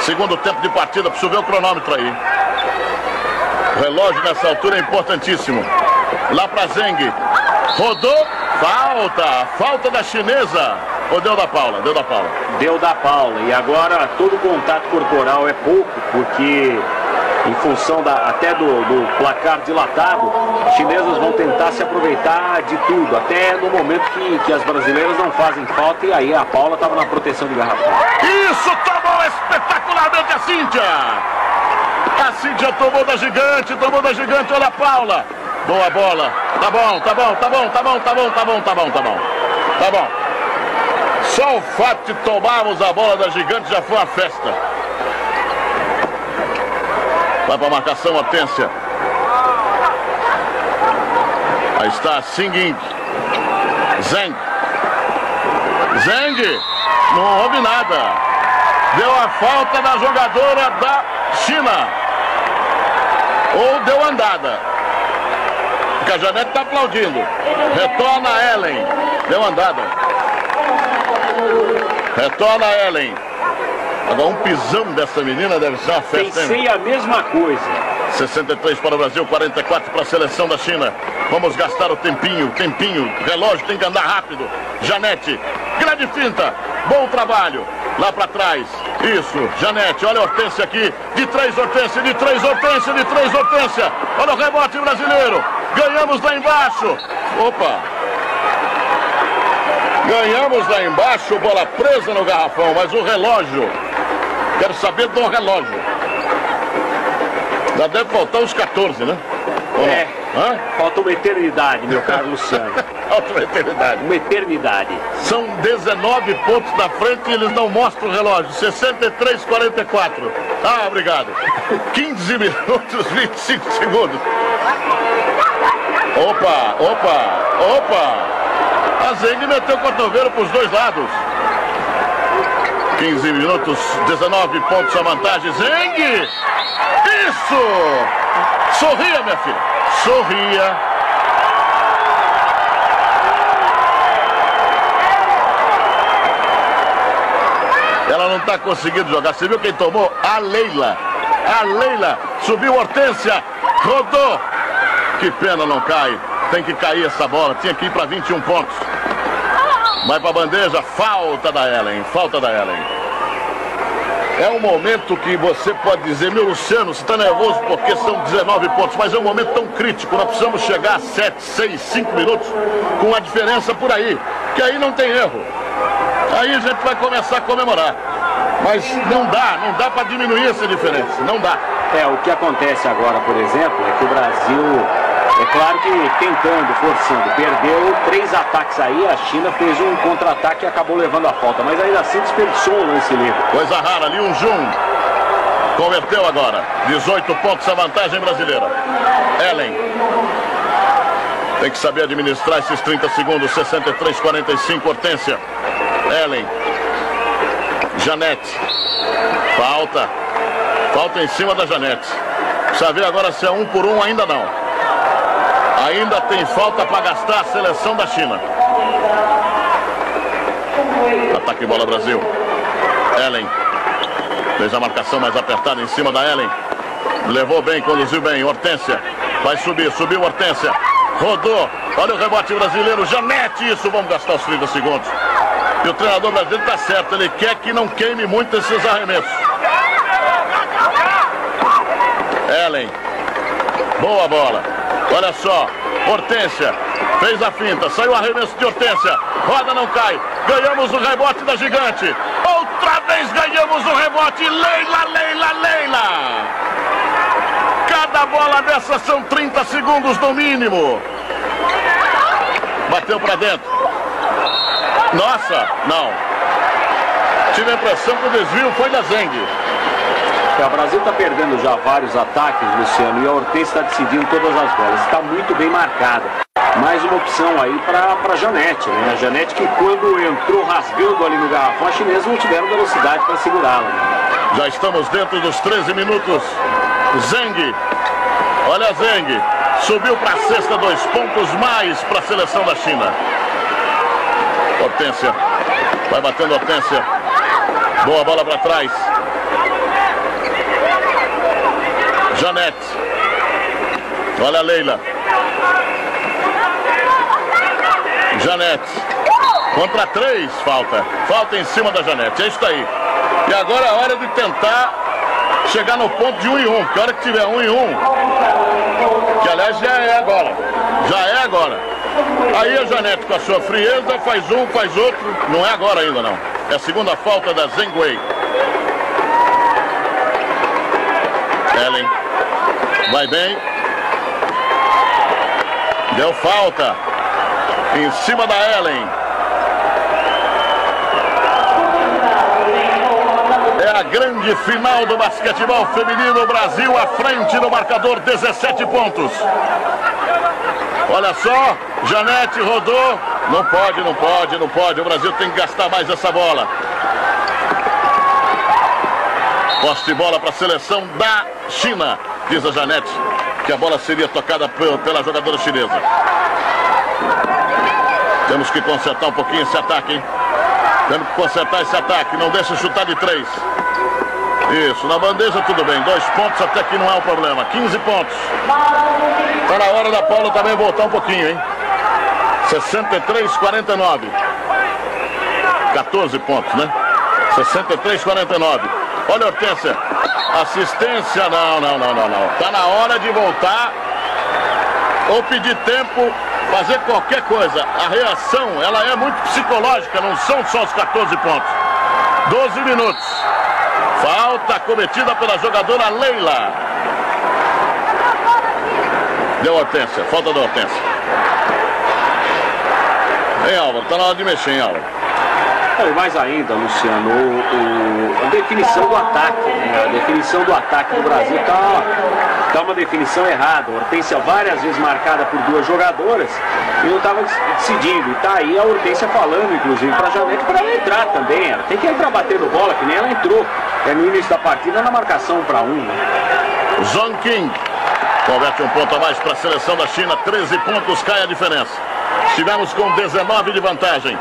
Segundo tempo de partida, preciso ver o cronômetro aí. O relógio nessa altura é importantíssimo. Lá para Zeng. Rodou. Falta. Falta da chinesa. Ou deu da Paula? Deu da Paula. Deu da Paula. E agora todo o contato corporal é pouco, porque em função da, até do, do placar dilatado, os chineses vão tentar se aproveitar de tudo. Até no momento que, que as brasileiras não fazem falta. E aí a Paula estava na proteção de garrafão. Isso, tomou espetacularmente a Cíntia. A Cíntia tomou da gigante, tomou da gigante, olha a Paula. Boa bola. Tá bom, tá bom, tá bom, tá bom, tá bom, tá bom, tá bom, tá bom. Tá bom. Só o fato de tomarmos a bola da gigante já foi uma festa. Vai pra marcação, Hortência. Aí está Sung Ying. Zhang. Zhang. Não houve nada. Deu a falta na jogadora da China. Ou deu andada. Porque a Janete está aplaudindo. Retorna a Ellen. Deu andada. Retorna a Ellen. Agora um pisão dessa menina deve ser uma festa. Pensei a mesma coisa. sessenta e três para o Brasil, quarenta e quatro para a seleção da China. Vamos gastar o tempinho, tempinho. Relógio tem que andar rápido. Janete, grande finta. Bom trabalho. Lá para trás. Isso, Janete. Olha a Hortência aqui. De três, Hortência. De três, Hortência. De três, Hortência. Olha o rebote brasileiro. Ganhamos lá embaixo. Opa. Ganhamos lá embaixo. Bola presa no garrafão. Mas o relógio. Quero saber do relógio. Já deve faltar uns quatorze, né? É. Hã? Falta uma eternidade, meu caro Luciano. Falta uma eternidade. Uma eternidade. São dezenove pontos na frente e eles não mostram o relógio. sessenta e três a quarenta e quatro. Ah, obrigado. quinze minutos, vinte e cinco segundos. Opa, opa, opa. A Zeng meteu o cotovelo para os dois lados. quinze minutos, dezenove pontos a vantagem. Zeng! Isso! Sorria, minha filha. Sorria. Ela não está conseguindo jogar. Você viu quem tomou? A Leila. A Leila. Subiu Hortência. Rodou. Que pena, não cai. Tem que cair essa bola. Tinha que ir para vinte e um pontos. Vai para a bandeja. Falta da Ellen. Falta da Ellen. É um momento que você pode dizer, meu Luciano, você está nervoso porque são dezenove pontos, mas é um momento tão crítico, nós precisamos chegar a sete, seis, cinco minutos com a diferença por aí, que aí não tem erro. Aí a gente vai começar a comemorar, mas não dá, não dá para diminuir essa diferença, não dá. É, o que acontece agora, por exemplo, é que o Brasil... É claro que tentando, forçando, perdeu três ataques aí, a China fez um contra-ataque e acabou levando a falta. Mas ainda assim desperdiçou o lance livre. Coisa rara, ali um Jun. Converteu agora. dezoito pontos a vantagem brasileira. Ellen. Tem que saber administrar esses trinta segundos. sessenta e três a quarenta e cinco, Hortência. Ellen. Janete. Falta. Falta em cima da Janete. Precisa ver agora se é um por um, ainda não. Ainda tem falta para gastar a seleção da China. Ataque bola Brasil. Ellen. Fez a marcação mais apertada em cima da Ellen. Levou bem, conduziu bem. Hortência. Vai subir, subiu Hortência. Rodou. Olha o rebote brasileiro. Janete. Isso, vamos gastar os trinta segundos. E o treinador brasileiro está certo. Ele quer que não queime muito esses arremessos. Ellen. Boa bola. Olha só, Hortência fez a finta, saiu o arremesso de Hortência, roda não cai, ganhamos o rebote da gigante, outra vez ganhamos o rebote, Leila, Leila, Leila. Cada bola dessa são trinta segundos no mínimo. Bateu pra dentro. Nossa, não. Tive a impressão que o desvio foi da Zeng. O Brasil está perdendo já vários ataques, Luciano, e a Hortência está decidindo todas as bolas. Está muito bem marcada. Mais uma opção aí para a Janete, né? A Janete que quando entrou rasgando ali no garrafão, a chinesa não tiveram velocidade para segurá-la. Né? Já estamos dentro dos treze minutos. Zeng. Olha Zeng. Subiu para a sexta, dois pontos mais para a seleção da China. Hortência. Vai batendo Hortência. Boa bola para trás. Janete. Olha a Leila. Janete. Contra três, falta. Falta em cima da Janete. É isso aí. E agora é hora de tentar chegar no ponto de um em um. Porque a hora que tiver um em um, que aliás já é agora. Já é agora. Aí a Janete com a sua frieza faz um, faz outro. Não é agora ainda não. É a segunda falta da Zheng Wei. Ellen. Vai bem. Deu falta. Em cima da Ellen. É a grande final do basquetebol feminino. Brasil à frente no marcador. dezessete pontos. Olha só, Janete rodou. Não pode, não pode, não pode. O Brasil tem que gastar mais essa bola. Posse de bola para a seleção da China. Diz a Janete que a bola seria tocada pela jogadora chinesa. Temos que consertar um pouquinho esse ataque, hein? Temos que consertar esse ataque. Não deixa chutar de três. Isso, na bandeja tudo bem. Dois pontos até que não é um problema. quinze pontos. Está na hora da Paula também voltar um pouquinho, hein? sessenta e três a quarenta e nove. quatorze pontos, né? sessenta e três a quarenta e nove. Olha a Hortência. Assistência, não, não, não, não, não. Está na hora de voltar ou pedir tempo, fazer qualquer coisa. A reação, ela é muito psicológica, não são só os quatorze pontos. doze minutos. Falta cometida pela jogadora Leila. Deu Hortência, falta da Hortência. Hein, Álvaro? Tá na hora de mexer, hein, Álvaro? E mais ainda, Luciano, o, o, a definição do ataque, né? A definição do ataque do Brasil tá, tá uma definição errada. A Hortência várias vezes marcada por duas jogadoras e não estava decidindo. E tá aí a Hortência falando, inclusive, para a Janete, para ela entrar também. Ela tem que entrar batendo bola, que nem ela entrou. É no início da partida, na marcação para um. Né? Zhang Qing converte um ponto a mais para a seleção da China. treze pontos, cai a diferença. Estivemos com dezenove de vantagem.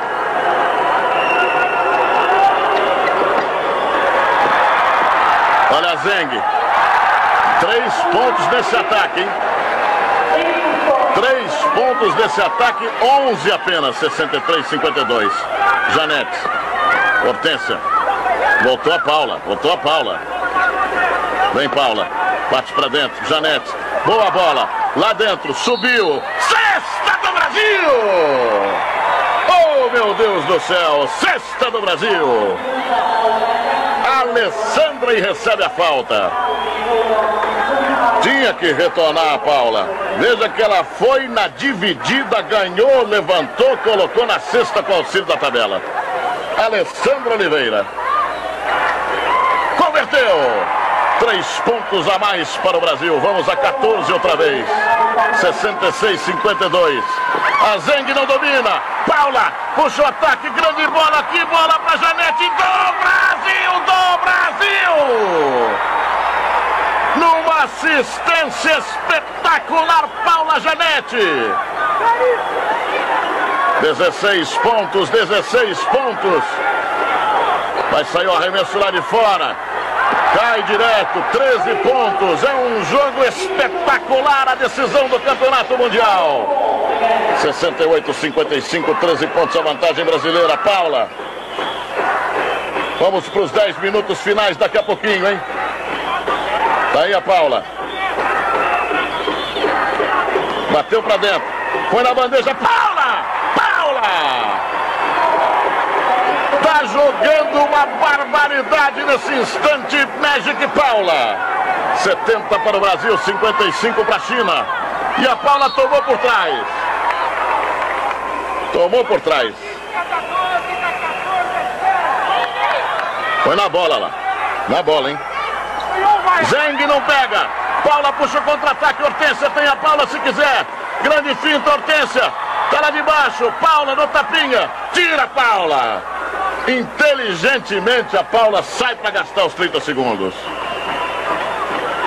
Olha a Zeng. Três pontos nesse ataque, hein? Três pontos nesse ataque, onze apenas. sessenta e três a cinquenta e dois. Janete. Hortência. Voltou a Paula, voltou a Paula. Vem Paula, bate pra dentro, Janete, boa bola, lá dentro, subiu, sexta do Brasil! Oh meu Deus do céu, sexta do Brasil! Alessandra e recebe a falta. Tinha que retornar a Paula, veja que ela foi na dividida, ganhou, levantou, colocou na sexta com o auxílio da tabela. Alessandra Oliveira. Converteu! Três pontos a mais para o Brasil. Vamos a quatorze outra vez. sessenta e seis a cinquenta e dois. A Zeng não domina. Paula puxa o ataque. Grande bola. Que bola para Janete. Do Brasil! Do Brasil! Numa assistência espetacular, Paula Janete. dezesseis pontos. dezesseis pontos. Mas saiu o arremesso lá de fora. Cai direto, treze pontos. É um jogo espetacular, a decisão do Campeonato Mundial. sessenta e oito a cinquenta e cinco, treze pontos a vantagem brasileira. Paula. Vamos para os dez minutos finais daqui a pouquinho, hein? Tá aí a Paula. Bateu para dentro. Foi na bandeja. Paula! Paula! Está jogando uma barbaridade nesse instante, Magic Paula. setenta para o Brasil, cinquenta e cinco para a China. E a Paula tomou por trás. Tomou por trás. Foi na bola lá. Na bola, hein? Zeng não pega. Paula puxa o contra-ataque. Hortência tem a Paula se quiser. Grande finta, Hortência. Está lá de baixo. Paula no tapinha. Tira, Paula. Inteligentemente a Paula sai para gastar os trinta segundos.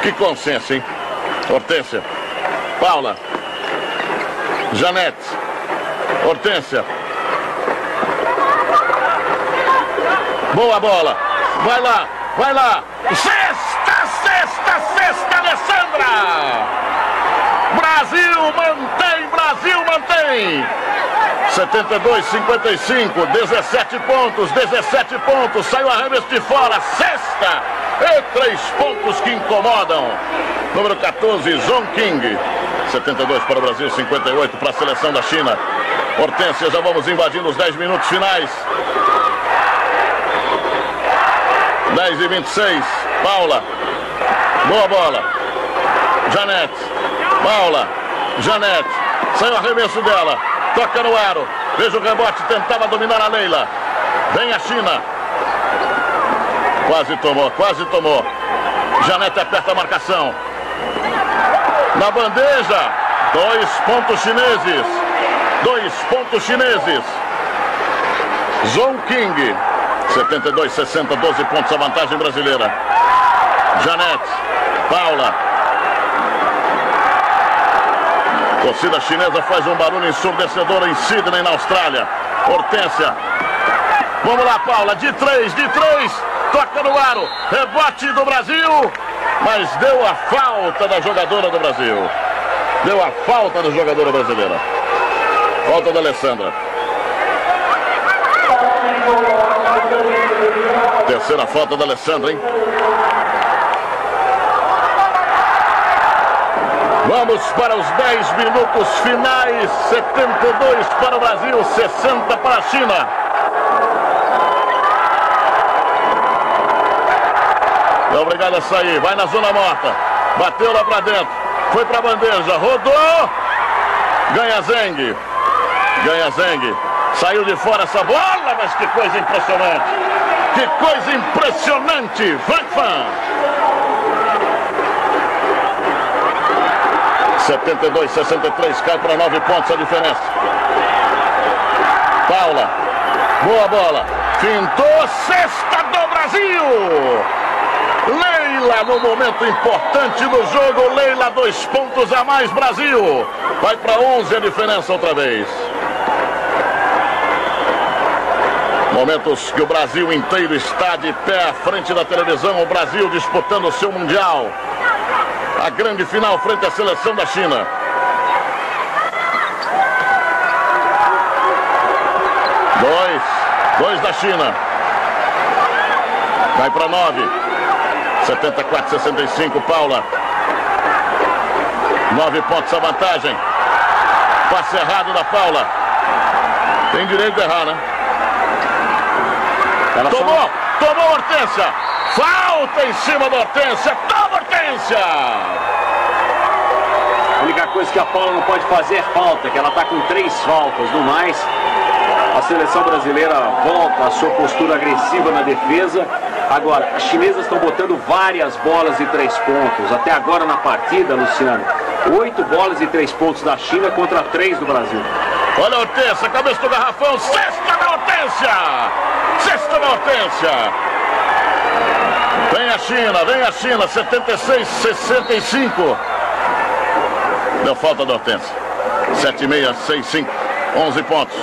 Que consciência, hein? Hortência. Paula. Janete. Hortência. Boa bola. Vai lá, vai lá. Sexta, sexta, sexta, Alessandra. Brasil mantém, Brasil mantém. setenta e dois a cinquenta e cinco, dezessete pontos, dezessete pontos, saiu arremesso de fora, sexta, e três pontos que incomodam. Número quatorze, Zhong King, setenta e dois para o Brasil, cinquenta e oito para a seleção da China. Hortência, já vamos invadindo os dez minutos finais. dez e vinte e seis, Paula, boa bola, Janete, Paula, Janete, saiu arremesso dela. Toca no aro, veja o rebote, tentava dominar a Leila. Vem a China. Quase tomou, quase tomou. Janete aperta a marcação. Na bandeja, Dois pontos chineses. Dois pontos chineses. Zhong King. setenta e dois a sessenta, doze pontos a vantagem brasileira. Janete, Paula. A torcida chinesa faz um barulho ensurdecedor em Sydney, na Austrália. Hortência. Vamos lá, Paula. De três, de três. Toca no aro. Rebote do Brasil. Mas deu a falta da jogadora do Brasil. Deu a falta da jogadora brasileira. Falta da Alessandra. Terceira falta da Alessandra, hein? Vamos para os dez minutos finais. setenta e dois para o Brasil, sessenta para a China. É obrigado a sair. Vai na zona morta. Bateu lá para dentro. Foi para a bandeja. Rodou. Ganha Zeng. Ganha Zeng. Saiu de fora essa bola. Mas que coisa impressionante. Que coisa impressionante. Van Phan. setenta e dois a sessenta e três. Cai para nove pontos a diferença. Paula. Boa bola. Fintou. Sexta do Brasil. Leila no momento importante do jogo. Leila, dois pontos a mais, Brasil. Vai para onze a diferença outra vez. Momentos que o Brasil inteiro está de pé à frente da televisão. O Brasil disputando o seu Mundial. A grande final frente à seleção da China. Dois. Dois da China. Vai para nove. setenta e quatro a sessenta e cinco, Paula. nove pontos a vantagem. Passe errado da Paula. Tem direito de errar, né? Ela tomou, só... tomou Hortência. Falta em cima da Hortência. Toma Hortência! A única coisa que a Paula não pode fazer é falta, que ela está com três faltas. No mais, a seleção brasileira volta à sua postura agressiva na defesa. Agora, as chinesas estão botando várias bolas de três pontos. Até agora na partida, Luciano, oito bolas de três pontos da China contra três do Brasil. Olha a Hortência, cabeça do garrafão, sexta da Hortência! Sexta da Hortência! Vem a China, vem a China, setenta e seis a sessenta e cinco. Deu falta da Hortência. sete seis seis cinco, onze pontos.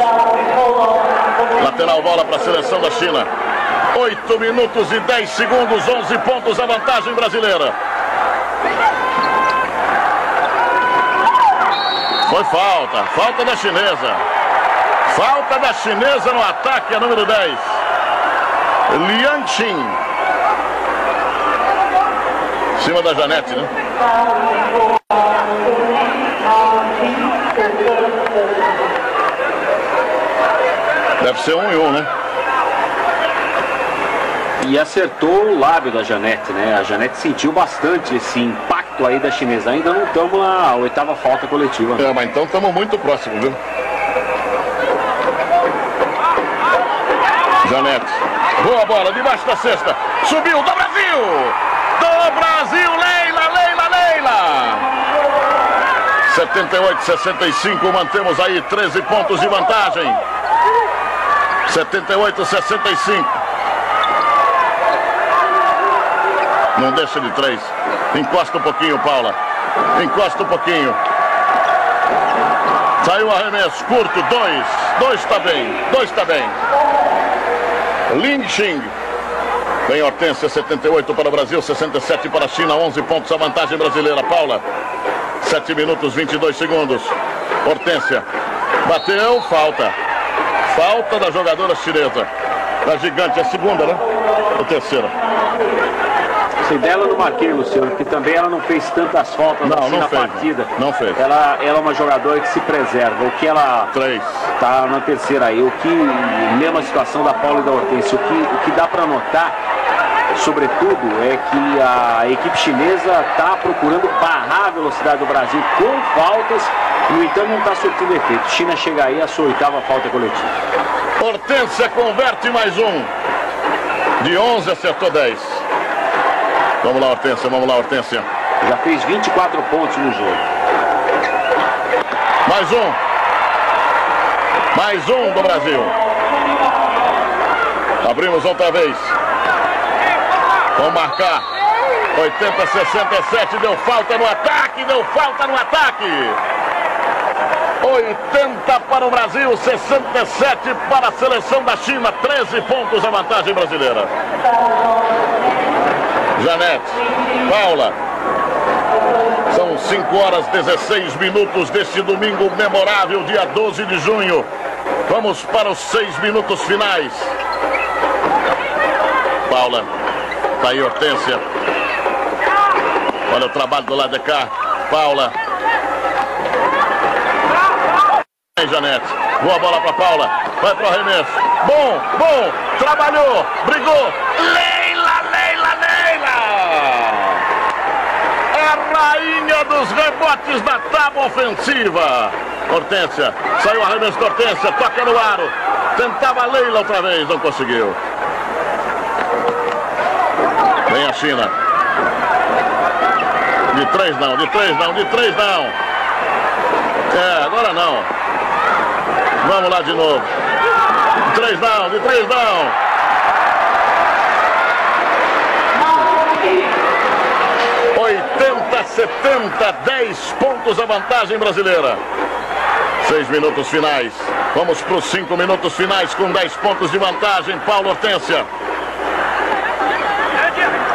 Lateral bola para a seleção da China. oito minutos e dez segundos, onze pontos a vantagem brasileira. Foi falta, falta da chinesa. Falta da chinesa no ataque, a número dez. Ling Shing. Em cima da Janete, né? Deve ser um e um, né? E acertou o lábio da Janete, né? A Janete sentiu bastante esse impacto aí da chinesa. Ainda não estamos na oitava falta coletiva. Né? É, mas então estamos muito próximos, viu? Janete. Boa bola, debaixo da cesta. Subiu, do Brasil! Do Brasil, Leila, Leila, Leila! setenta e oito a sessenta e cinco, mantemos aí treze pontos de vantagem. setenta e oito a sessenta e cinco. Não deixa de três. Encosta um pouquinho, Paula. Encosta um pouquinho. Saiu um arremesso curto. Dois. Dois tá bem. Dois tá bem. Ling Shing. Vem Hortência, setenta e oito para o Brasil, sessenta e sete para a China. onze pontos a vantagem brasileira. Paula. sete minutos, vinte e dois segundos. Hortência. Bateu. Falta. Falta da jogadora chinesa. Da gigante. É a segunda, né? Ou terceira? E dela eu não marquei, Luciano, porque também ela não fez tantas faltas não, assim não na fez, partida. Não fez. Ela, ela é uma jogadora que se preserva. O que ela Três. tá na terceira aí, o que, mesma situação da Paula e da Hortência, o que, o que dá para notar, sobretudo, é que a equipe chinesa está procurando barrar a velocidade do Brasil com faltas, no entanto não está surtindo efeito. China chega aí a sua oitava falta coletiva. Hortência converte mais um. De onze acertou dez. Vamos lá, Hortência, vamos lá, Hortência. Já fez vinte e quatro pontos no jogo. Mais um. Mais um do Brasil. Abrimos outra vez. Vão marcar. oitenta a sessenta e sete. Deu falta no ataque. Deu falta no ataque. oitenta para o Brasil. sessenta e sete para a seleção da China. treze pontos a vantagem brasileira. Janete. Paula. São cinco horas e dezesseis minutos deste domingo memorável, dia doze de junho. Vamos para os seis minutos finais. Paula, tá aí Hortência. Olha o trabalho do lado de cá. Paula. Aí, Janete. Boa bola para Paula. Vai para o arremesso. Bom, bom. Trabalhou, brigou. Leila, Leila, Leila. Rainha dos rebotes da tábua ofensiva. Hortência, saiu o arremesso da Hortência, toca no aro. Tentava a Leila outra vez, não conseguiu. Vem a China. De três não, de três não, de três não. É, agora não. Vamos lá de novo. De três não, de três não. oitenta a setenta, dez pontos a vantagem brasileira. Seis minutos finais. Vamos para os cinco minutos finais com dez pontos de vantagem. Paula Hortência.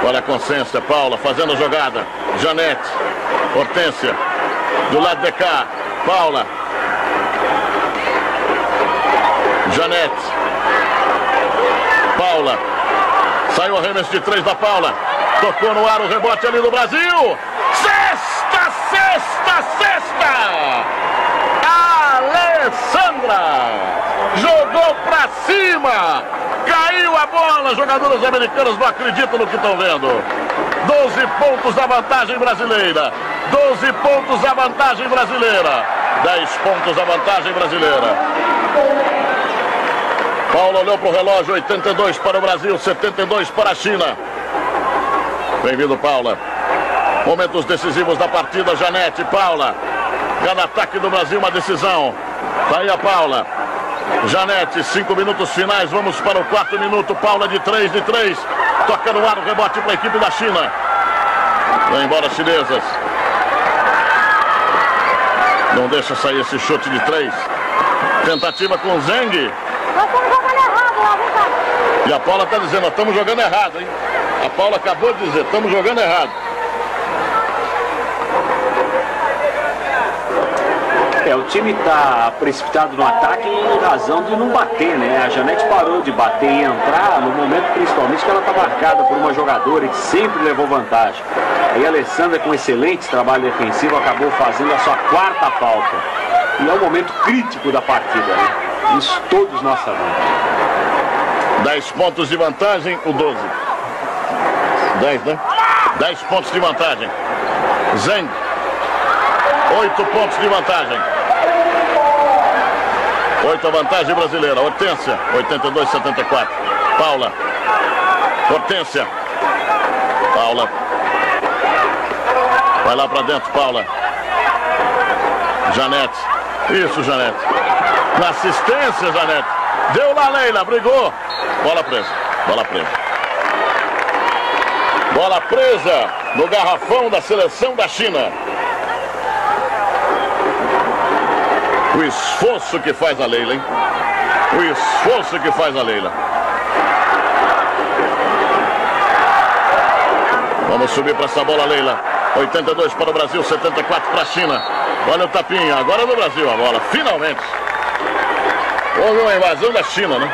Olha a consciência, Paula fazendo a jogada. Janete. Hortência. Do lado de cá. Paula. Janete. Paula. Saiu o arremesso de três da Paula. Tocou no ar o rebote ali do Brasil. Sexta, sexta, sexta. Alessandra jogou pra cima. Caiu a bola. Jogadores americanos não acreditam no que estão vendo. doze pontos da vantagem brasileira. doze pontos da vantagem brasileira. dez pontos da vantagem brasileira. Paulo olhou pro relógio. oitenta e dois para o Brasil, setenta e dois para a China. Bem-vindo, Paula. Momentos decisivos da partida, Janete, Paula. Cada ataque do Brasil, uma decisão. Tá aí a Paula. Janete, cinco minutos finais, vamos para o quarto minuto. Paula de três, de três. Toca no ar o rebote para a equipe da China. Vem embora, chinesas. Não deixa sair esse chute de três. Tentativa com o Zhang. Nós estamos jogando errado lá, vem cá. E a Paula tá dizendo, nós estamos jogando errado, hein? A Paula acabou de dizer, estamos jogando errado. É, o time está precipitado no ataque em razão de não bater, né? A Janete parou de bater e entrar no momento, principalmente, que ela está marcada por uma jogadora que sempre levou vantagem. E a Alessandra, com excelente trabalho defensivo, acabou fazendo a sua quarta falta. E é o momento crítico da partida, né? Isso todos nós sabemos. dez pontos de vantagem, o doze. dez, né? dez pontos de vantagem. Zeng. oito pontos de vantagem. oito a vantagem brasileira. Hortência. oitenta e dois a setenta e quatro. Paula. Hortência. Paula. Vai lá pra dentro, Paula. Janete. Isso, Janete. Na assistência, Janete. Deu lá, Leila. Brigou. Bola presa. Bola presa. Bola presa no garrafão da seleção da China. O esforço que faz a Leila, hein? O esforço que faz a Leila. Vamos subir para essa bola, Leila. oitenta e dois para o Brasil, setenta e quatro para a China. Olha o tapinha, agora no Brasil a bola, finalmente. Houve uma invasão da China, né?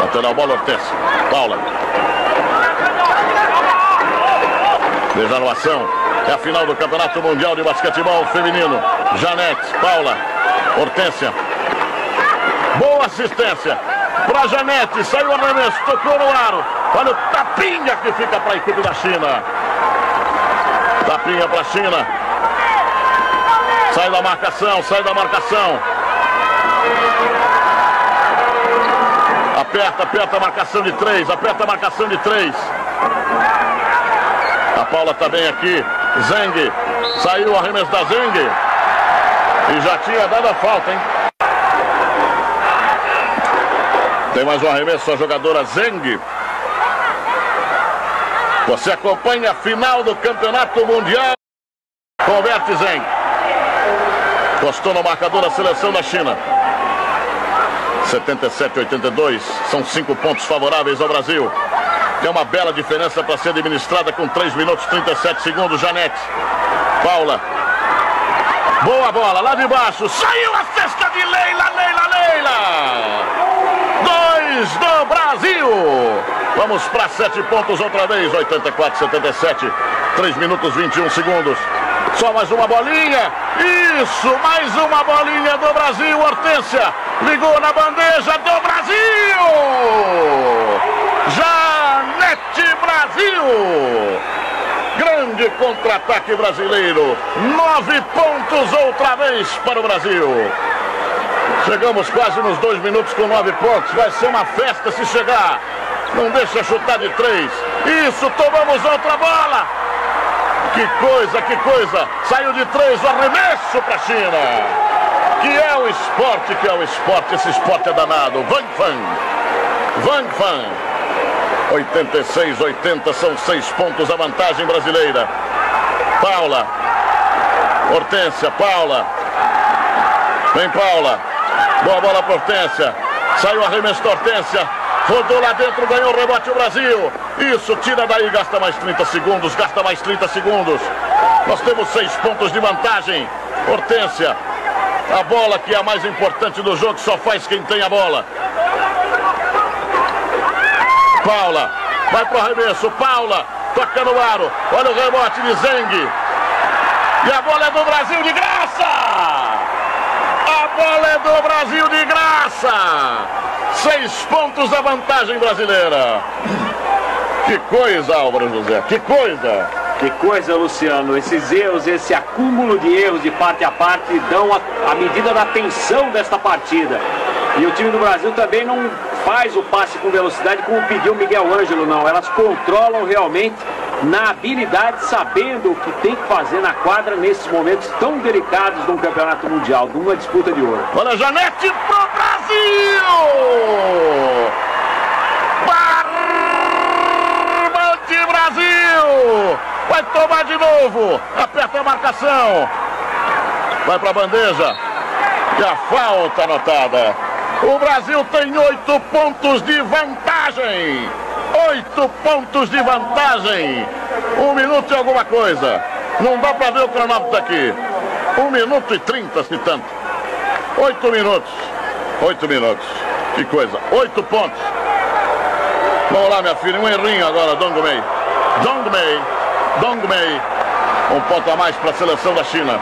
Lateral, bola Hortência. Paula. Desanuação. É a final do Campeonato Mundial de Basquetebol Feminino. Janete, Paula, Hortência. Boa assistência para Janete. Saiu o arremesso, tocou no aro. Olha o tapinha que fica para a equipe da China. Tapinha para a China. Sai da marcação, sai da marcação. Aperta, aperta a marcação de três, aperta a marcação de três. A Paula tá bem aqui. Zhang, Saiu o arremesso da Zhang. E já tinha dado a falta, hein? Tem mais um arremesso, a jogadora Zhang. Você acompanha a final do Campeonato Mundial. Converte Zhang. Postou no marcador a seleção da China. setenta e sete a oitenta e dois. São cinco pontos favoráveis ao Brasil. Tem uma bela diferença para ser administrada com três minutos e trinta e sete segundos. Janete. Paula. Boa bola. Lá de baixo. Saiu a cesta de Leila, Leila, Leila. Dois do Brasil. Vamos para sete pontos outra vez. oitenta e quatro a setenta e sete. três minutos e vinte e um segundos. Só mais uma bolinha. Isso, mais uma bolinha do Brasil. Hortência ligou na bandeja do Brasil. Janete Brasil. Grande contra-ataque brasileiro. Nove pontos outra vez para o Brasil. Chegamos quase nos dois minutos com nove pontos. Vai ser uma festa se chegar. Não deixa chutar de três. Isso, tomamos outra bola. Que coisa, que coisa. Saiu de três, o arremesso para a China. Que é o esporte, que é o esporte. Esse esporte é danado. Van Phan. Van Phan. oitenta e seis a oitenta, são seis pontos a vantagem brasileira. Paula. Hortência, Paula. Vem, Paula. Boa bola para Hortência. Saiu o arremesso da Hortência. Rodou lá dentro, ganhou o rebote o Brasil. Isso, tira daí, gasta mais trinta segundos, gasta mais trinta segundos. Nós temos seis pontos de vantagem. Hortência, a bola que é a mais importante do jogo, só faz quem tem a bola. Paula, vai pro arremesso, Paula, toca no aro. Olha o rebote de Zhang. E a bola é do Brasil de graça! A bola é do Brasil de graça! Seis pontos da vantagem brasileira. Que coisa, Álvaro José, que coisa. Que coisa, Luciano. Esses erros, esse acúmulo de erros de parte a parte dão a, a medida da tensão desta partida. E o time do Brasil também não faz o passe com velocidade como pediu Miguel Ângelo, não. Elas controlam realmente na habilidade, sabendo o que tem que fazer na quadra nesses momentos tão delicados de um campeonato mundial, de uma disputa de ouro. Olha a Janete pro Brasil! Barba de Brasil! Vai tomar de novo! Aperta a marcação! Vai pra bandeja! E a falta anotada! O Brasil tem oito pontos de vantagem! Oito pontos de vantagem. Um minuto e alguma coisa. Não dá para ver o cronômetro aqui. Um minuto e trinta, se tanto. Oito minutos. Oito minutos. Que coisa. Oito pontos. Vamos lá, minha filha. Um errinho agora, Dong Mei. Dong Mei. Dong Mei. Um ponto a mais para a seleção da China.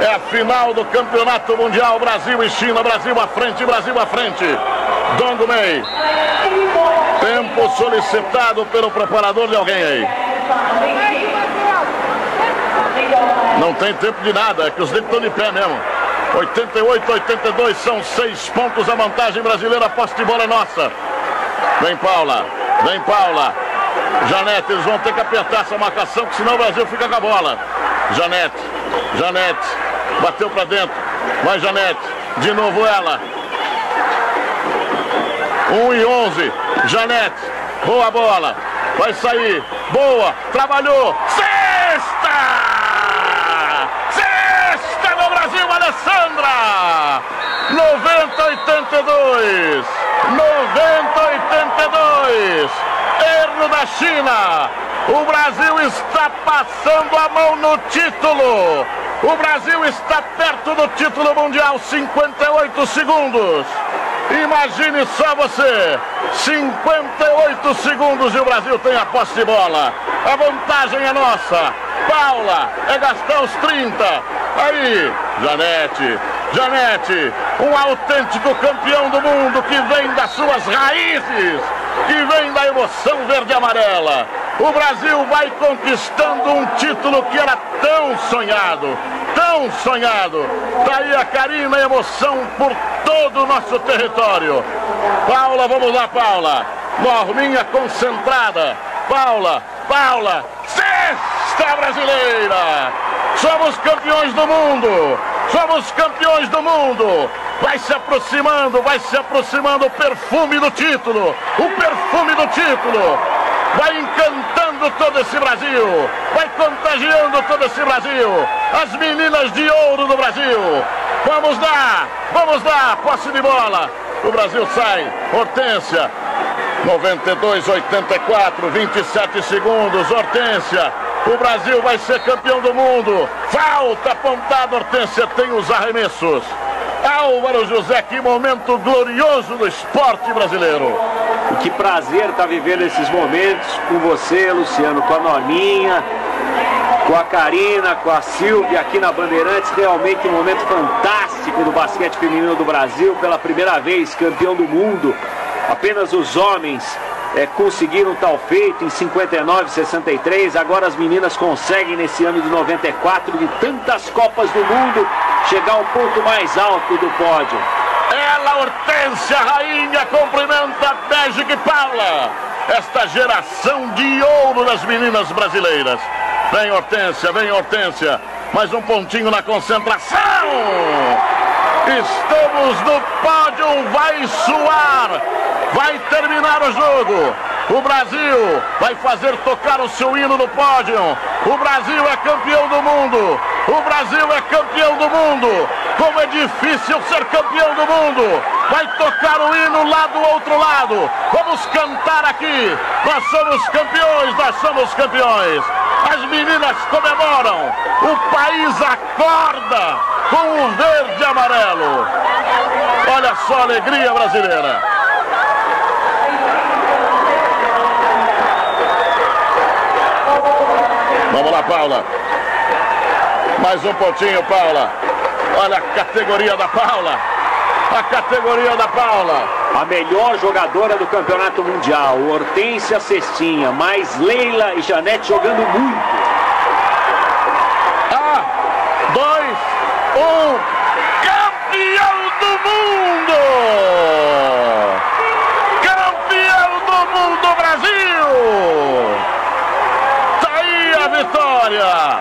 É a final do Campeonato Mundial. Brasil e China. Brasil à frente. Brasil à frente. Dong Mei. Tempo solicitado pelo preparador de alguém aí. Não tem tempo de nada, é que os dedos estão de pé mesmo. oitenta e oito a oitenta e dois, são seis pontos a vantagem brasileira, a posse de bola é nossa. Vem Paula, vem Paula. Janete, eles vão ter que apertar essa marcação, que senão o Brasil fica com a bola. Janete, Janete, bateu pra dentro. Vai Janete, de novo ela. um e onze. Janete, boa bola, vai sair, boa, trabalhou, cesta! Cesta no Brasil, Alessandra! noventa a oitenta e dois, noventa a oitenta e dois, erro da China, o Brasil está passando a mão no título, o Brasil está perto do título mundial, cinquenta e oito segundos. Imagine só você, cinquenta e oito segundos e o Brasil tem a posse de bola. A vantagem é nossa. Paula, é gastar os trinta. Aí, Janete, Janete, um autêntico campeão do mundo que vem das suas raízes, que vem da emoção verde e amarela. O Brasil vai conquistando um título que era tão sonhado, tão sonhado. Daí a carinho e a emoção por todo o nosso território. Paula, vamos lá, Paula. Norminha concentrada. Paula, Paula, cesta! conquista brasileira. Somos campeões do mundo. Somos campeões do mundo. Vai se aproximando, vai se aproximando o perfume do título. O perfume do título. Vai encantando todo esse Brasil. Vai contagiando todo esse Brasil. As meninas de ouro do Brasil. Vamos lá, vamos lá, posse de bola. O Brasil sai, Hortência. noventa e dois, oitenta e quatro, vinte e sete segundos, Hortência. O Brasil vai ser campeão do mundo. Falta apontada, Hortência tem os arremessos. Álvaro José, que momento glorioso do esporte brasileiro. E que prazer estar vivendo esses momentos com você, Luciano, com a Noninha, com a Karina, com a Silvia aqui na Bandeirantes. Realmente um momento fantástico do basquete feminino do Brasil, pela primeira vez campeão do mundo. Apenas os homens é, conseguiram tal feito em cinquenta e nove, sessenta e três. Agora as meninas conseguem nesse ano de noventa e quatro, de tantas Copas do Mundo, chegar ao ponto mais alto do pódio. Ela, Hortência, rainha, cumprimenta a Magic Paula. Esta geração de ouro das meninas brasileiras. Vem Hortência, vem Hortência. Mais um pontinho na concentração. Estamos no pódio, vai suar. Vai terminar o jogo. O Brasil vai fazer tocar o seu hino no pódio. O Brasil é campeão do mundo. O Brasil é campeão do mundo. Como é difícil ser campeão do mundo. Vai tocar o hino lá do outro lado. Vamos cantar aqui. Nós somos campeões, nós somos campeões. As meninas comemoram. O país acorda com o verde e amarelo. Olha só a alegria brasileira. Vamos lá, Paula. Mais um pontinho, Paula. Olha a categoria da Paula. A categoria da Paula. A melhor jogadora do campeonato mundial. Hortência Cestinha, mais Leila e Janete jogando muito. Ah, dois, um. Campeão do mundo! Campeão do mundo, Brasil! Vitória!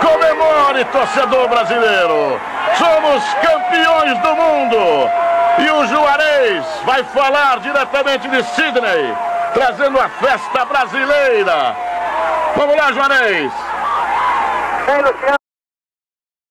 Comemore, torcedor brasileiro! Somos campeões do mundo! E o Juarez vai falar diretamente de Sydney, trazendo a festa brasileira. Vamos lá, Juarez! Ei, Luciano.